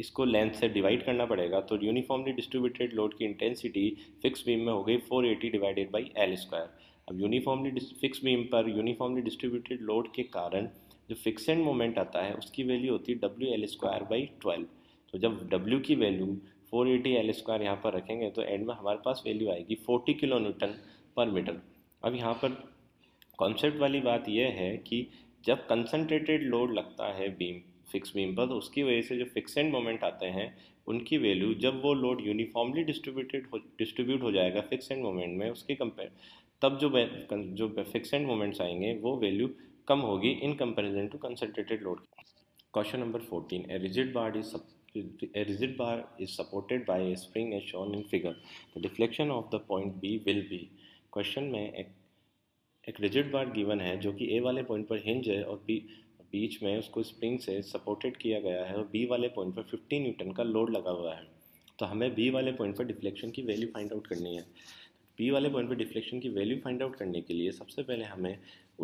इसको लेंथ से डिवाइड करना पड़ेगा। तो यूनिफॉर्मली डिस्ट्रीब्यूटेड लोड की इंटेंसिटी फिक्स बीम में हो गई 480 डिवाइडेड बाई एल स्क्वायर। अब यूनिफॉर्मली फिक्स बीम पर यूनिफॉर्मली डिस्ट्रीब्यूटेड लोड के कारण जो फिक्स एंड मोमेंट आता है उसकी वैल्यू होती है डब्ल्यू एल स्क्वायर बाई 12। तो जब W की वैल्यू 480 एल स्क्वायर यहाँ पर रखेंगे तो एंड में हमारे पास वैल्यू आएगी 40 किलो न्यूटन पर मीटर। अब यहाँ पर कॉन्सेप्ट वाली बात यह है कि जब कंसंट्रेटेड लोड लगता है बीम फिक्स बीम पर, तो उसकी वजह से जो फिक्सेंट मोमेंट आते हैं उनकी वैल्यू जब वो लोड यूनिफॉर्मली डिस्ट्रीब्यूट हो जाएगा फिक्सेंट मोमेंट में उसके कंपेयर, तब जो फिक्सेंट मोमेंट्स आएंगे वो वैल्यू कम होगी in comparison to concentrated load. Question number 14, A rigid bar is supported by a spring as shown in figure. The deflection of the point B will be. Question में एक rigid bar given है जो कि A वाले point पर hinge है और B बीच में उसको स्प्रिंग से सपोर्टेड किया गया है और B वाले पॉइंट पर 50 न्यूटन का लोड लगा हुआ है। तो हमें B वाले पॉइंट पर डिफ्लेक्शन की वैल्यू फाइंड आउट करनी है। B वाले पॉइंट पर डिफ्लेक्शन की वैल्यू फाइंड आउट करने के लिए सबसे पहले हमें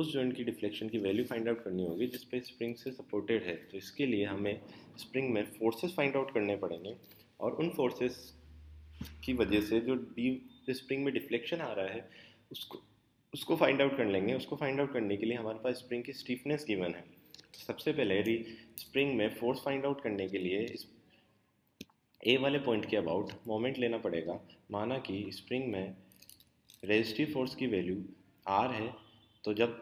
उस जॉइंट की डिफ्लेक्शन की वैल्यू फाइंड आउट करनी होगी जिस पे स्प्रिंग से सपोर्टेड है। तो इसके लिए हमें स्प्रिंग में फोर्सेस फाइंड आउट करने पड़ेंगे और उन फोर्सेस की वजह से जो बी स्प्रिंग में डिफ्लेक्शन आ रहा है उसको फाइंड आउट कर लेंगे। उसको फाइंड आउट करने के लिए हमारे पास स्प्रिंग की स्टीफनेस गिवन है। सबसे पहले स्प्रिंग में फोर्स फाइंड आउट करने के लिए ए वाले पॉइंट के अबाउट मोमेंट लेना पड़ेगा। माना कि स्प्रिंग में रेजिस्टिव फोर्स की वैल्यू आर है, तो जब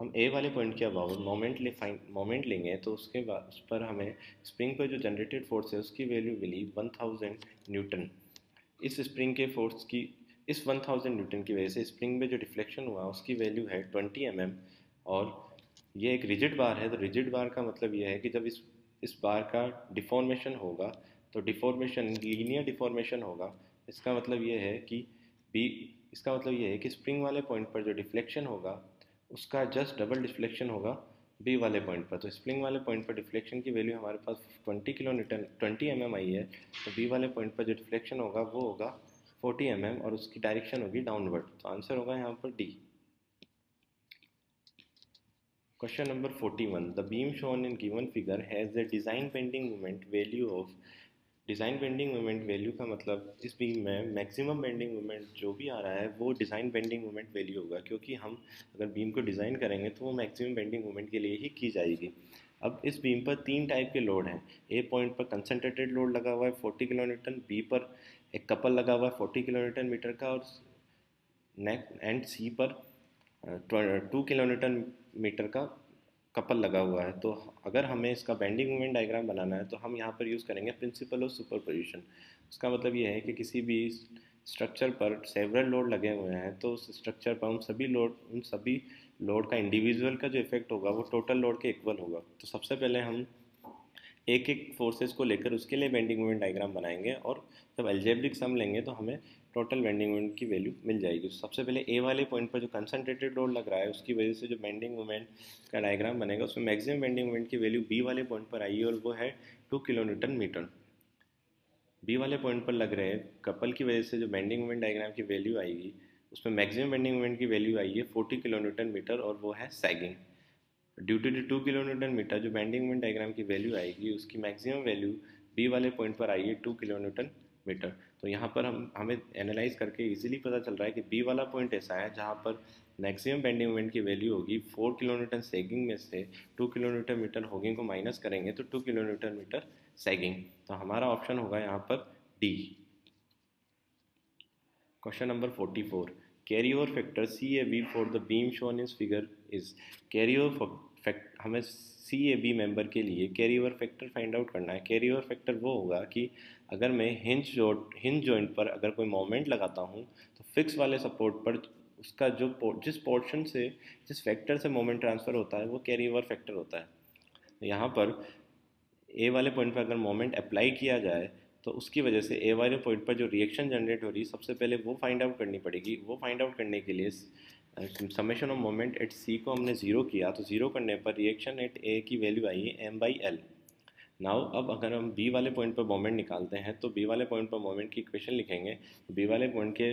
हम ए वाले पॉइंट के अबाउट मोमेंट लेंगे तो उसके बाद उस पर हमें स्प्रिंग पर जो जनरेटेड फोर्स है उसकी वैल्यू मिली 1000 न्यूटन। इस स्प्रिंग के फोर्स की इस 1000 न्यूटन की वजह से स्प्रिंग में जो डिफ्लेक्शन हुआ उसकी वैल्यू है 20 mm। और ये एक रिजिड बार है, तो रिजिड बार का मतलब यह है कि जब इस बार का डिफॉर्मेशन होगा तो डिफॉर्मेशन लीनियर डिफॉर्मेशन होगा। इसका मतलब ये है कि स्प्रिंग वाले पॉइंट पर जो डिफ्लेक्शन होगा उसका जस्ट डबल डिफ्लेक्शन होगा बी वाले पॉइंट पर। तो स्प्रिंग वाले पॉइंट पर डिफ्लेक्शन की वैल्यू हमारे पास 20 mm आई है, तो बी वाले पॉइंट पर जो डिफ्लेक्शन होगा वो होगा 40 mm और उसकी डायरेक्शन होगी डाउनवर्ड। तो आंसर होगा यहाँ पर D. Question number 41, the beam shown in given figure has a design bending moment value of. Design bending moment value का मतलब इस बीम में मैक्सिमम बेंडिंग मोमेंट जो भी आ रहा है वो डिज़ाइन बेंडिंग मोमेंट वैल्यू होगा, क्योंकि हम अगर बीम को डिज़ाइन करेंगे तो वो मैक्सिमम बेंडिंग मोमेंट के लिए ही की जाएगी। अब इस बीम पर 3 टाइप के लोड हैं। ए पॉइंट पर कंसंट्रेटेड लोड लगा हुआ है 40 kN, बी पर एक कपल लगा हुआ है 40 kN का और नेक एंड सी पर 2 kN का कपल लगा हुआ है। तो अगर हमें इसका बेंडिंग मोमेंट डायग्राम बनाना है तो हम यहाँ पर यूज़ करेंगे प्रिंसिपल ऑफ सुपरपोजिशन। उसका मतलब यह है कि किसी भी स्ट्रक्चर पर सेवरल लोड लगे हुए हैं तो उस स्ट्रक्चर पर उन सभी लोड का इंडिविजुअल का जो इफेक्ट होगा वो टोटल लोड के इक्वल होगा। तो सबसे पहले हम एक एक फोर्सेस को लेकर उसके लिए बेंडिंग मोमेंट डायग्राम बनाएंगे और जब एल्जेब्रिक सम लेंगे तो हमें टोटल बेंडिंग मोमेंट की वैल्यू मिल जाएगी। सबसे पहले ए वाले पॉइंट पर जो कंसंट्रेटेड लोड लग रहा है उसकी वजह से जो बेंडिंग मोमेंट का डायग्राम बनेगा उसमें मैक्सिमम बेंडिंग मोमेंट की वैल्यू बी वाले पॉइंट पर आई है और वो है 2 kN। बी वाले पॉइंट पर लग रहे कपल की वजह से जो बेंडिंग मोमेंट डायग्राम की वैल्यू आएगी उसमें मैक्सिमम बेंडिंग मोमेंट की वैल्यू आई है 40 kN और वो है sagging. Due to the 2 kN जो बेंडिंग मोमेंट डायग्राम की वैल्यू आएगी उसकी मैक्सिमम वैल्यू बी वाले पॉइंट पर आई है 2 kN। तो यहाँ पर हमें एनालाइज करके इजीली पता चल रहा है कि बी वाला पॉइंट ऐसा है जहाँ पर मैक्सिमम बेंडिंग मोमेंट की वैल्यू होगी 4 kN सैगिंग में से 2 kN होगिंग को माइनस करेंगे तो 2 kN सैगिंग। तो हमारा ऑप्शन होगा यहाँ पर D. Question number 44, carryover factor CAB for the beam shown in figure is. Carryover factor हमें CAB मेंबर के लिए कैरियोवर फैक्टर फाइंड आउट करना है। कैरियोवर फैक्टर वो होगा कि अगर मैं हिंज जॉइंट पर अगर कोई मोमेंट लगाता हूँ तो फिक्स वाले सपोर्ट पर उसका जिस फैक्टर से मोमेंट ट्रांसफ़र होता है वो कैरियोवर फैक्टर होता है। यहाँ पर ए वाले पॉइंट पर अगर मोमेंट अप्लाई किया जाए तो उसकी वजह से ए वाले पॉइंट पर जो रिएक्शन जनरेट हो रही है सबसे पहले वो फाइंड आउट करनी पड़ेगी। वो फाइंड आउट करने के लिए summation of moment at C को हमने ज़ीरो किया, तो ज़ीरो करने पर रिएक्शन एट ए की वैल्यू आई है m/l। नाउ अब अगर हम बी वाले पॉइंट पर मोमेंट निकालते हैं तो बी वाले पॉइंट पर मोमेंट की इक्वेशन लिखेंगे। बी वाले पॉइंट के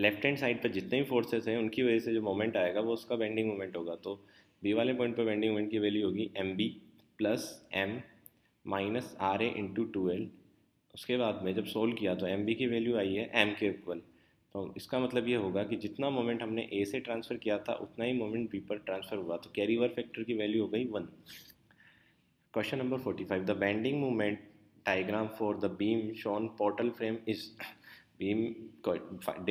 लेफ्ट हैंड साइड पर जितने भी फोर्सेस हैं उनकी वजह से जो मोमेंट आएगा वो उसका बेंडिंग मोमेंट होगा। तो बी वाले पॉइंट पर बेंडिंग मोमेंट की वैल्यू होगी mb + m - ra × 2l। उसके बाद में जब सोल्व किया तो mb की वैल्यू आई है m के इक्वल। तो इसका मतलब ये होगा कि जितना मोमेंट हमने a से ट्रांसफ़र किया था उतना ही मोमेंट b पर ट्रांसफ़र हुआ। तो कैरीओवर फैक्टर की वैल्यू हो गई 1। Question number 45, the bending moment diagram for the beam shown portal frame is. Beam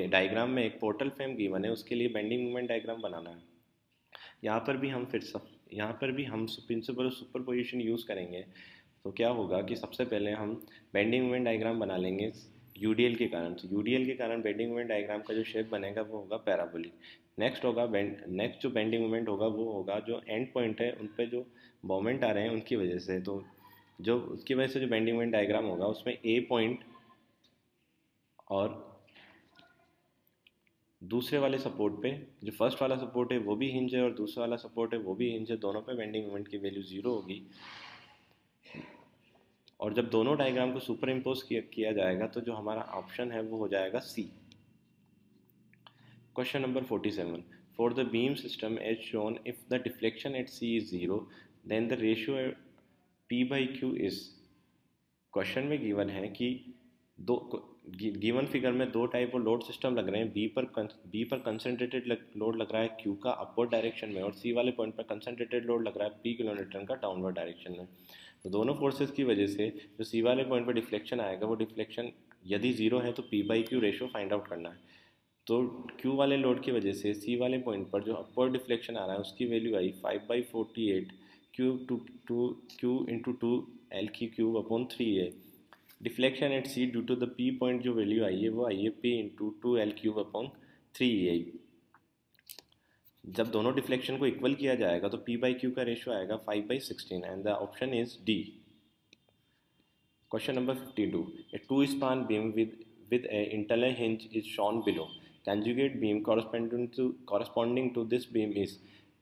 diagram में एक पोर्टल फ्रेम गिवन है उसके लिए बेंडिंग मोमेंट डायग्राम बनाना है। यहाँ पर भी हम प्रिंसिपल ऑफ सुपरपोजिशन यूज़ करेंगे। तो क्या होगा कि सबसे पहले हम बेंडिंग मोमेंट डायग्राम बना लेंगे यूडीएल के कारण। तो यूडीएल के कारण बेंडिंग मोमेंट डायग्राम का जो शेप बनेगा वो होगा पैराबोलिक। नेक्स्ट जो बेंडिंग मोमेंट होगा वो होगा जो एंड पॉइंट है उन पर जो मोमेंट आ रहे हैं उनकी वजह से। तो जो उसकी वजह से जो बेंडिंग मोमेंट डायग्राम होगा उसमें ए पॉइंट और दूसरे वाले सपोर्ट पे, जो फर्स्ट वाला सपोर्ट है वो भी हिंज है और दूसरा वाला सपोर्ट है वो भी हिंज है, दोनों पे बेंडिंग मोमेंट की वैल्यू ज़ीरो होगी। और जब दोनों डायग्राम को सुपर इम्पोज किया जाएगा तो जो हमारा ऑप्शन है वो हो जाएगा C. Question number 47, for the beam system as shown if the deflection at C is zero then the ratio P/Q is. Question में गिवन है कि दो गिवन फिगर में दो टाइप और लोड सिस्टम लग रहे हैं। बी पर कंसनट्रेटेड लोड लग रहा है क्यू का अपवर्ड डायरेक्शन में, और सी वाले पॉइंट पर कंसनट्रेटेड लोड लग रहा है पी किलोमीटर का डाउनवर्ड डायरेक्शन में। तो दोनों फोर्सेस की वजह से जो सी वाले पॉइंट पर डिफ्लेक्शन आएगा वो डिफ्लेक्शन यदि जीरो है तो P/Q रेशो फाइंड आउट करना है। तो क्यू वाले लोड की वजह से सी वाले पॉइंट पर जो अपवर्ड डिफ्लेक्शन आ रहा है उसकी वैल्यू आई 5/48 Q into 2 LQ cube upon 3A। Deflection at C due to the P point जो वैल्यू आई है वो आई है P into 2 LQ upon 3A। जब दोनों डिफ्लेक्शन को इक्वल किया जाएगा तो P/Q का रेशियो आएगा 5/16 and the option is D. Question number 52, a two span beam with a internal hinge is shown below. Conjugate beam corresponding to this beam is.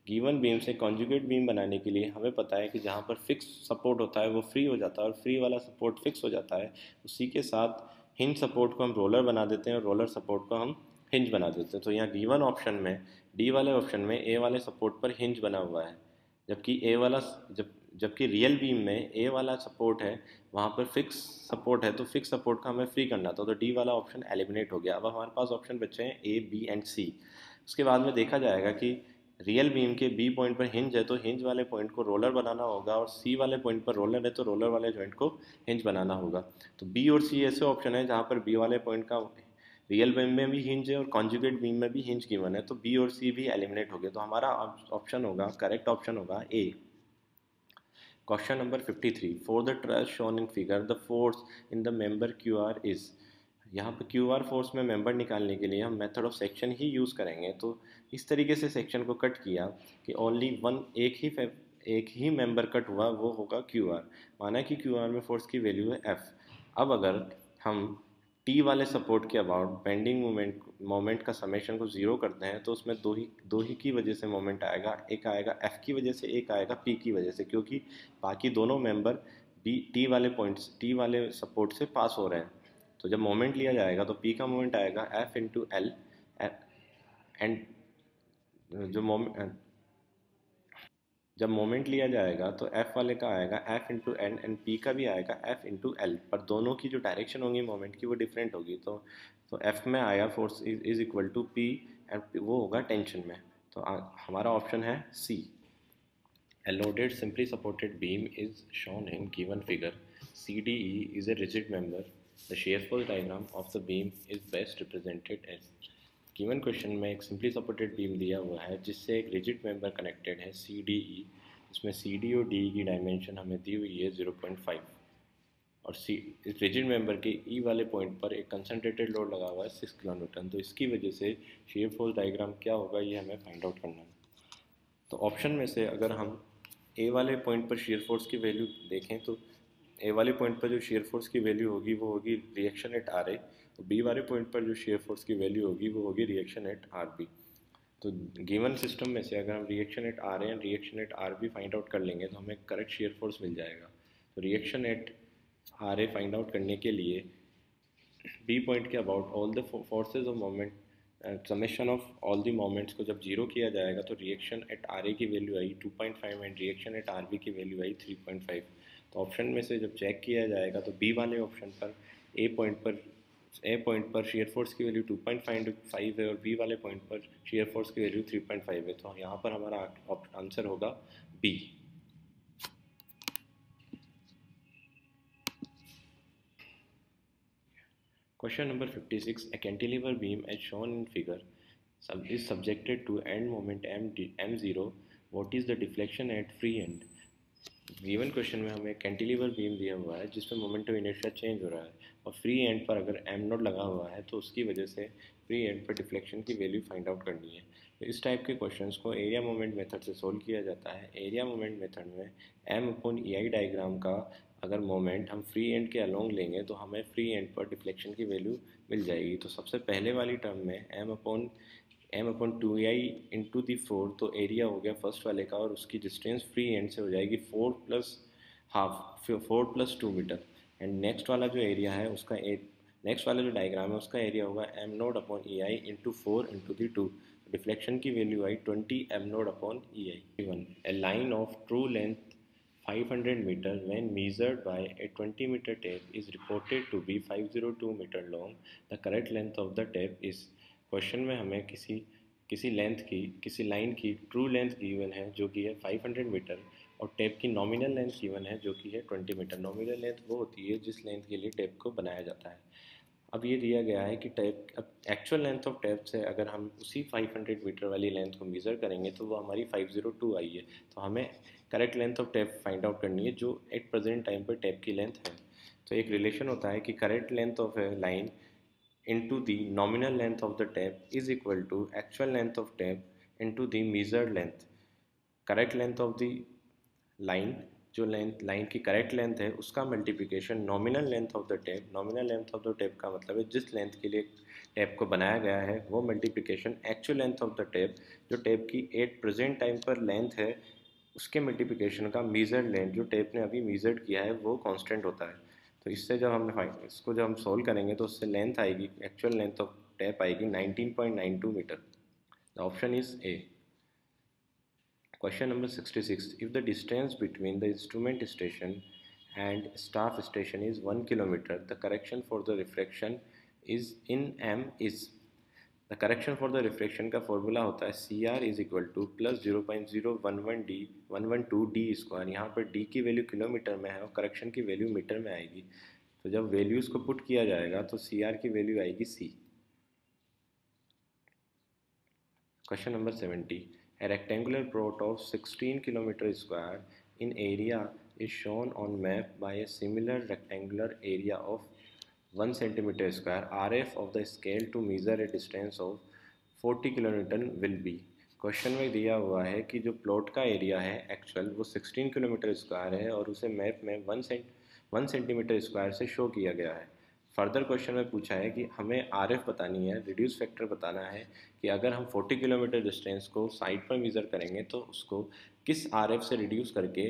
Given beam से conjugate beam बनाने के लिए हमें पता है कि जहाँ पर फिक्स सपोर्ट होता है वो फ्री हो जाता है और फ्री वाला सपोर्ट फिक्स हो जाता है। उसी के साथ हिंज सपोर्ट को हम रोलर बना देते हैं और रोलर सपोर्ट को हम हिंज बना देते हैं। तो यहाँ गिवन ऑप्शन में डी वाले ऑप्शन में ए वाले सपोर्ट पर हिंज बना हुआ है, जबकि रियल बीम में ए वाला सपोर्ट है वहाँ पर फिक्स सपोर्ट है, तो फिक्स सपोर्ट का हमें फ्री करना था। तो डी वाला ऑप्शन एलिमिनेट हो गया। अब हमारे पास ऑप्शन बचे हैं A, B एंड C। उसके बाद में देखा जाएगा कि रियल बीम के बी पॉइंट पर हिंज है तो हिंज वाले पॉइंट को रोलर बनाना होगा, और सी वाले पॉइंट पर रोलर है तो रोलर वाले जॉइंट को हिंज बनाना होगा। तो बी और सी ऐसे ऑप्शन है जहाँ पर बी वाले पॉइंट का रियल बीम में भी हिंज है और कॉन्जुगेट बीम में भी हिंज गिवन है। तो बी और सी भी एलिमिनेट हो गए। तो हमारा ऑप्शन होगा, करेक्ट ऑप्शन होगा A. Question number 53, for the truss shown in figure the force in the member QR is. यहाँ पर QR फोर्स में मेंबर निकालने के लिए हम मेथड ऑफ सेक्शन ही यूज़ करेंगे। तो इस तरीके से सेक्शन को कट किया कि ओनली एक ही मेंबर कट हुआ, वो होगा QR। माना कि QR में फोर्स की वैल्यू है F। अब अगर हम T वाले सपोर्ट के अबाउट बेंडिंग मोमेंट का समेशन को ज़ीरो करते हैं तो उसमें दो ही की वजह से मोमेंट आएगा, एक आएगा F की वजह से, एक आएगा P की वजह से, क्योंकि बाकी दोनों मेंबर T वाले सपोर्ट से पास हो रहे हैं। तो जब मोमेंट लिया जाएगा तो P का मोमेंट आएगा F into L एंड जब मोमेंट लिया जाएगा तो F वाले का आएगा F into N and P का भी आएगा F into L, पर दोनों की जो डायरेक्शन होगी मोमेंट की वो डिफरेंट होगी। तो F में आया force is equal to P and वो होगा टेंशन में। तो हमारा ऑप्शन है C। A loaded simply supported beam is shown in given figure. CDE is a rigid member. The shear force diagram of the beam is best represented as। Given question में एक simply supported beam दिया हुआ है जिससे एक rigid member connected है CDE। इसमें CD और DE की डायमेंशन हमें दी हुई है 0.5, और इस रिजिड मेंबर के E वाले पॉइंट पर एक कंसनट्रेटेड लोड लगा हुआ है 6 किलोन्यूटन। तो इसकी वजह से शेयर फोर्स डायग्राम क्या होगा ये हमें फाइंड आउट करना है। तो ऑप्शन में से अगर हम A वाले पॉइंट पर शेयर फोर्स की वैल्यू देखें तो ए वाले पॉइंट पर जो शेयर फोर्स की वैल्यू होगी वो होगी रिएक्शन एट RA, और बी वाले पॉइंट पर जो शेयर फोर्स की वैल्यू होगी वो होगी रिएक्शन एट RB। तो गिवन सिस्टम में से अगर हम reaction at RA and reaction at RB find out कर लेंगे तो हमें करेक्ट शेयर फोर्स मिल जाएगा। तो reaction at RA find out करने के लिए बी पॉइंट के about all the forces of moment summation of all the moments को जब जीरो किया जाएगा तो रिएक्शन एट RA की वैल्यू आई 2.5 एंड रिएक्शन एट RB की वैल्यू आई 3.5। तो ऑप्शन में से जब चेक किया जाएगा तो बी वाले ऑप्शन पर ए पॉइंट पर शेयर फोर्स की वैल्यू 2.5 है और बी वाले पॉइंट पर शेयर फोर्स की वैल्यू 3.5 है। तो यहाँ पर हमारा आंसर होगा B. Question number 56, a cantilever beam as shown in figure is subjected to end moment m0 what is the deflection at free end. Given question में हमें कैंटिलीवर बीम दिया हुआ है जिसमें मोमेंट ऑफ इनर्शिया चेंज हो रहा है और फ्री एंड पर अगर एम नॉट लगा हुआ है तो उसकी वजह से फ्री एंड पर डिफ्लेक्शन की वैल्यू फाइंड आउट करनी है। तो इस टाइप के क्वेश्चंस को एरिया मोमेंट मेथड से सोल्व किया जाता है। एरिया मोमेंट मेथड में M upon E I diagram का अगर मोमेंट हम फ्री एंड के अलोंग लेंगे तो हमें फ्री एंड पर डिफ्लेक्शन की वैल्यू मिल जाएगी। तो सबसे पहले वाली टर्म में m अपॉन 2i इंटू दी 4 तो एरिया हो गया फर्स्ट वाले का और उसकी डिस्टेंस फ्री एंड से हो जाएगी 4 प्लस 2 मीटर। एंड नेक्स्ट वाला जो एरिया है उसका नेक्स्ट वाला जो डायग्राम है उसका एरिया होगा M naught upon E I into 4 into दी 2। डिफ्लेक्शन की वैल्यू आई 20 m naught upon E I. A line of true length 500 metre when measured by a 20 meter tape is reported to be 502 meter long. The correct length of the tape is। Question में हमें किसी line की true length given है जो कि है 500 metre और tape की नॉमिनल लेंथ गिवन है जो कि है 20 मीटर। नॉमिनल लेंथ वो होती है जिस लेंथ के लिए टेप को बनाया जाता है। अब ये दिया गया है कि tape actual length of tape से अगर हम उसी 500 मीटर वाली लेंथ को मेज़र करेंगे तो वो हमारी 502 आई है। तो हमें correct length of tape find out करनी है जो एट प्रेजेंट टाइम पर टेप की लेंथ है। तो एक रिलेशन होता है कि correct length of a line into the nominal length of the tape is equal to actual length of tape into the measured length। Correct length of the line जो line की correct length है उसका multiplication nominal length of the tape। nominal length of the tape का मतलब है जिस length के लिए tape को बनाया गया है वो multiplication actual length of the tape जो tape की at present time पर length है उसके multiplication का measured length जो tape ने अभी measured किया है वो constant होता है। तो इससे जब हम जब हम सोल्व करेंगे तो उससे लेंथ आएगी, एक्चुअल लेंथ ऑफ टेप आएगी 19.92 metre. The option is A. Question number 66। If the distance between the instrument station and staff station is 1 kilometre the correction for the refraction is in M is. The correction for the refraction का formula होता है CR = +0.011 d square. यहाँ पर d की value kilometre में है और correction की वैल्यू मीटर में आएगी। तो जब वैल्यूज़ को पुट किया जाएगा तो CR की वैल्यू आएगी C। Question number 70। A rectangular plot of 16 kilometre square in area is shown on map by a similar rectangular area of 1 centimeter square। RF of the scale to measure a distance of 40 kN will be। Question में दिया हुआ है कि जो plot का area है actual वो 16 km² है और उसे मैप में 1 centimeter square से शो किया गया है। फर्दर क्वेश्चन में पूछा है कि हमें RF बतानी है, रिड्यूस फैक्टर बताना है कि अगर हम 40 किलोमीटर डिस्टेंस को साइड पर मेज़र करेंगे तो उसको किस RF से रिड्यूस करके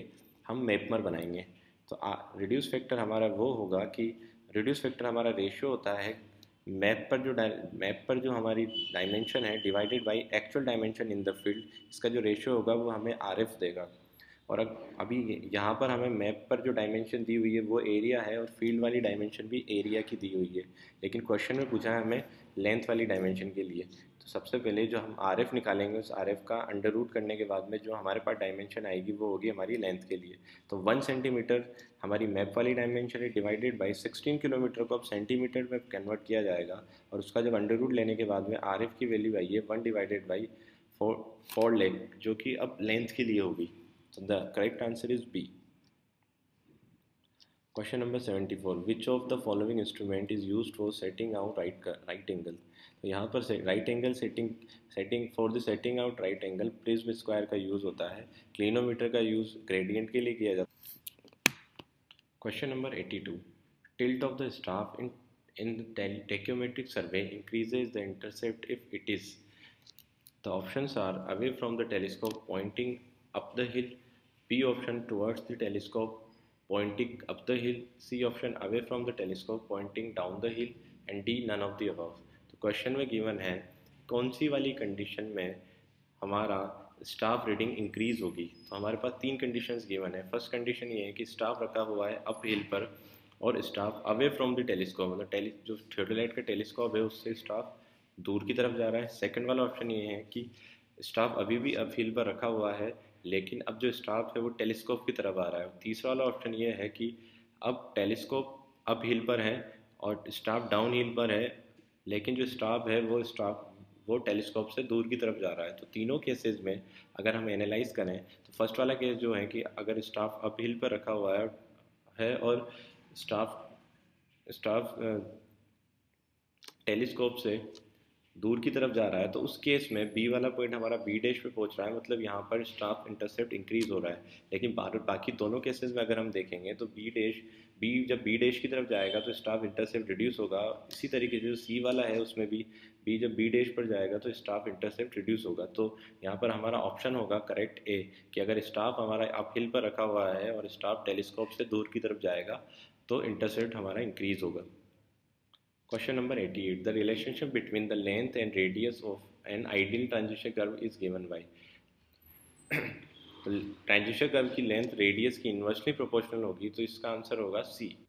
हम मैपमर बनाएंगे। तो रिड्यूस फैक्टर हमारा वो होगा कि रिड्यूस फैक्टर हमारा रेशियो होता है मैप पर जो हमारी डायमेंशन है divided by actual dimension in the field. इसका जो रेशियो होगा वो हमें आरएफ देगा। और अभी यहाँ पर हमें मैप पर जो डायमेंशन दी हुई है वो एरिया है और फील्ड वाली डायमेंशन भी एरिया की दी हुई है, लेकिन क्वेश्चन में पूछा है हमें लेंथ वाली डायमेंशन के लिए। तो सबसे पहले जो हम आरएफ निकालेंगे उस आरएफ का अंडर रूट करने के बाद में जो हमारे पास डायमेंशन आएगी वो होगी हमारी लेंथ के लिए। तो 1 सेंटीमीटर हमारी मैप वाली डायमेंशन है डिवाइडेड बाई 16 किलोमीटर को अब सेंटीमीटर में कन्वर्ट किया जाएगा और उसका जब अंडर रूट लेने के बाद में आरएफ की वैल्यू आई है 1/4 लैख जो कि अब लेंथ के लिए होगी। So the correct answer is B. Question number 74. Which of the following instrument is used for setting out right angle? तो यहाँ पर right angle setting for the setting out right angle prism square का use होता है, clinometer का use gradient के लिए किया जाता है। Question number 82. Tilt of the staff in the tachymetric survey increases the intercept if it is। The options are away from the telescope pointing up the hill, B option towards the telescope pointing up the hill, C option away from the telescope pointing down the hill and D none of the above। तो question में given है कौन सी वाली condition में हमारा staff reading increase होगी। तो हमारे पास 3 कंडीशंस गिवन है। फर्स्ट कंडीशन ये है कि स्टाफ रखा हुआ है अप हिल पर और staff away from the telescope मतलब जो थियोडोलाइट का टेलीस्कोप है उससे स्टाफ दूर की तरफ जा रहा है। सेकंड वाला ऑप्शन ये है कि स्टाफ अभी भी अप हिल पर रखा हुआ है लेकिन अब जो स्टाफ है वो टेलीस्कोप की तरफ आ रहा है। तीसरा वाला ऑप्शन ये है कि अब टेलीस्कोप अप हिल पर है और स्टाफ डाउन हिल पर है लेकिन जो स्टाफ है वो वो टेलीस्कोप से दूर की तरफ जा रहा है। तो तीनों केसेस में अगर हम एनालाइज करें तो फर्स्ट वाला केस जो है कि अगर स्टाफ अप हिल पर रखा हुआ है और स्टाफ टेलीस्कोप से दूर की तरफ जा रहा है, तो उस केस में बी वाला पॉइंट हमारा बी डैश पे पहुंच रहा है, मतलब यहाँ पर स्टाफ इंटरसेप्ट इंक्रीज हो रहा है। लेकिन बाकी दोनों केसेस में अगर हम देखेंगे तो जब बी डैश की तरफ जाएगा तो स्टाफ इंटरसेप्ट रिड्यूस होगा। इसी तरीके से जो सी वाला है उसमें भी बी जब बी डैश पर जाएगा तो स्टाफ इंटरसेप्ट रिड्यूस होगा। तो यहाँ पर हमारा ऑप्शन होगा करेक्ट ए कि अगर स्टाफ हमारा अप हिल पर रखा हुआ है और स्टाफ टेलीस्कोप से दूर की तरफ जाएगा तो इंटरसेप्ट हमारा इंक्रीज होगा। Question number 88. The relationship between the length and radius of an ideal transition curve is given by. Transition curve की लेंथ रेडियस की इन्वर्सली प्रोपोर्शनल होगी, तो इसका आंसर होगा सी।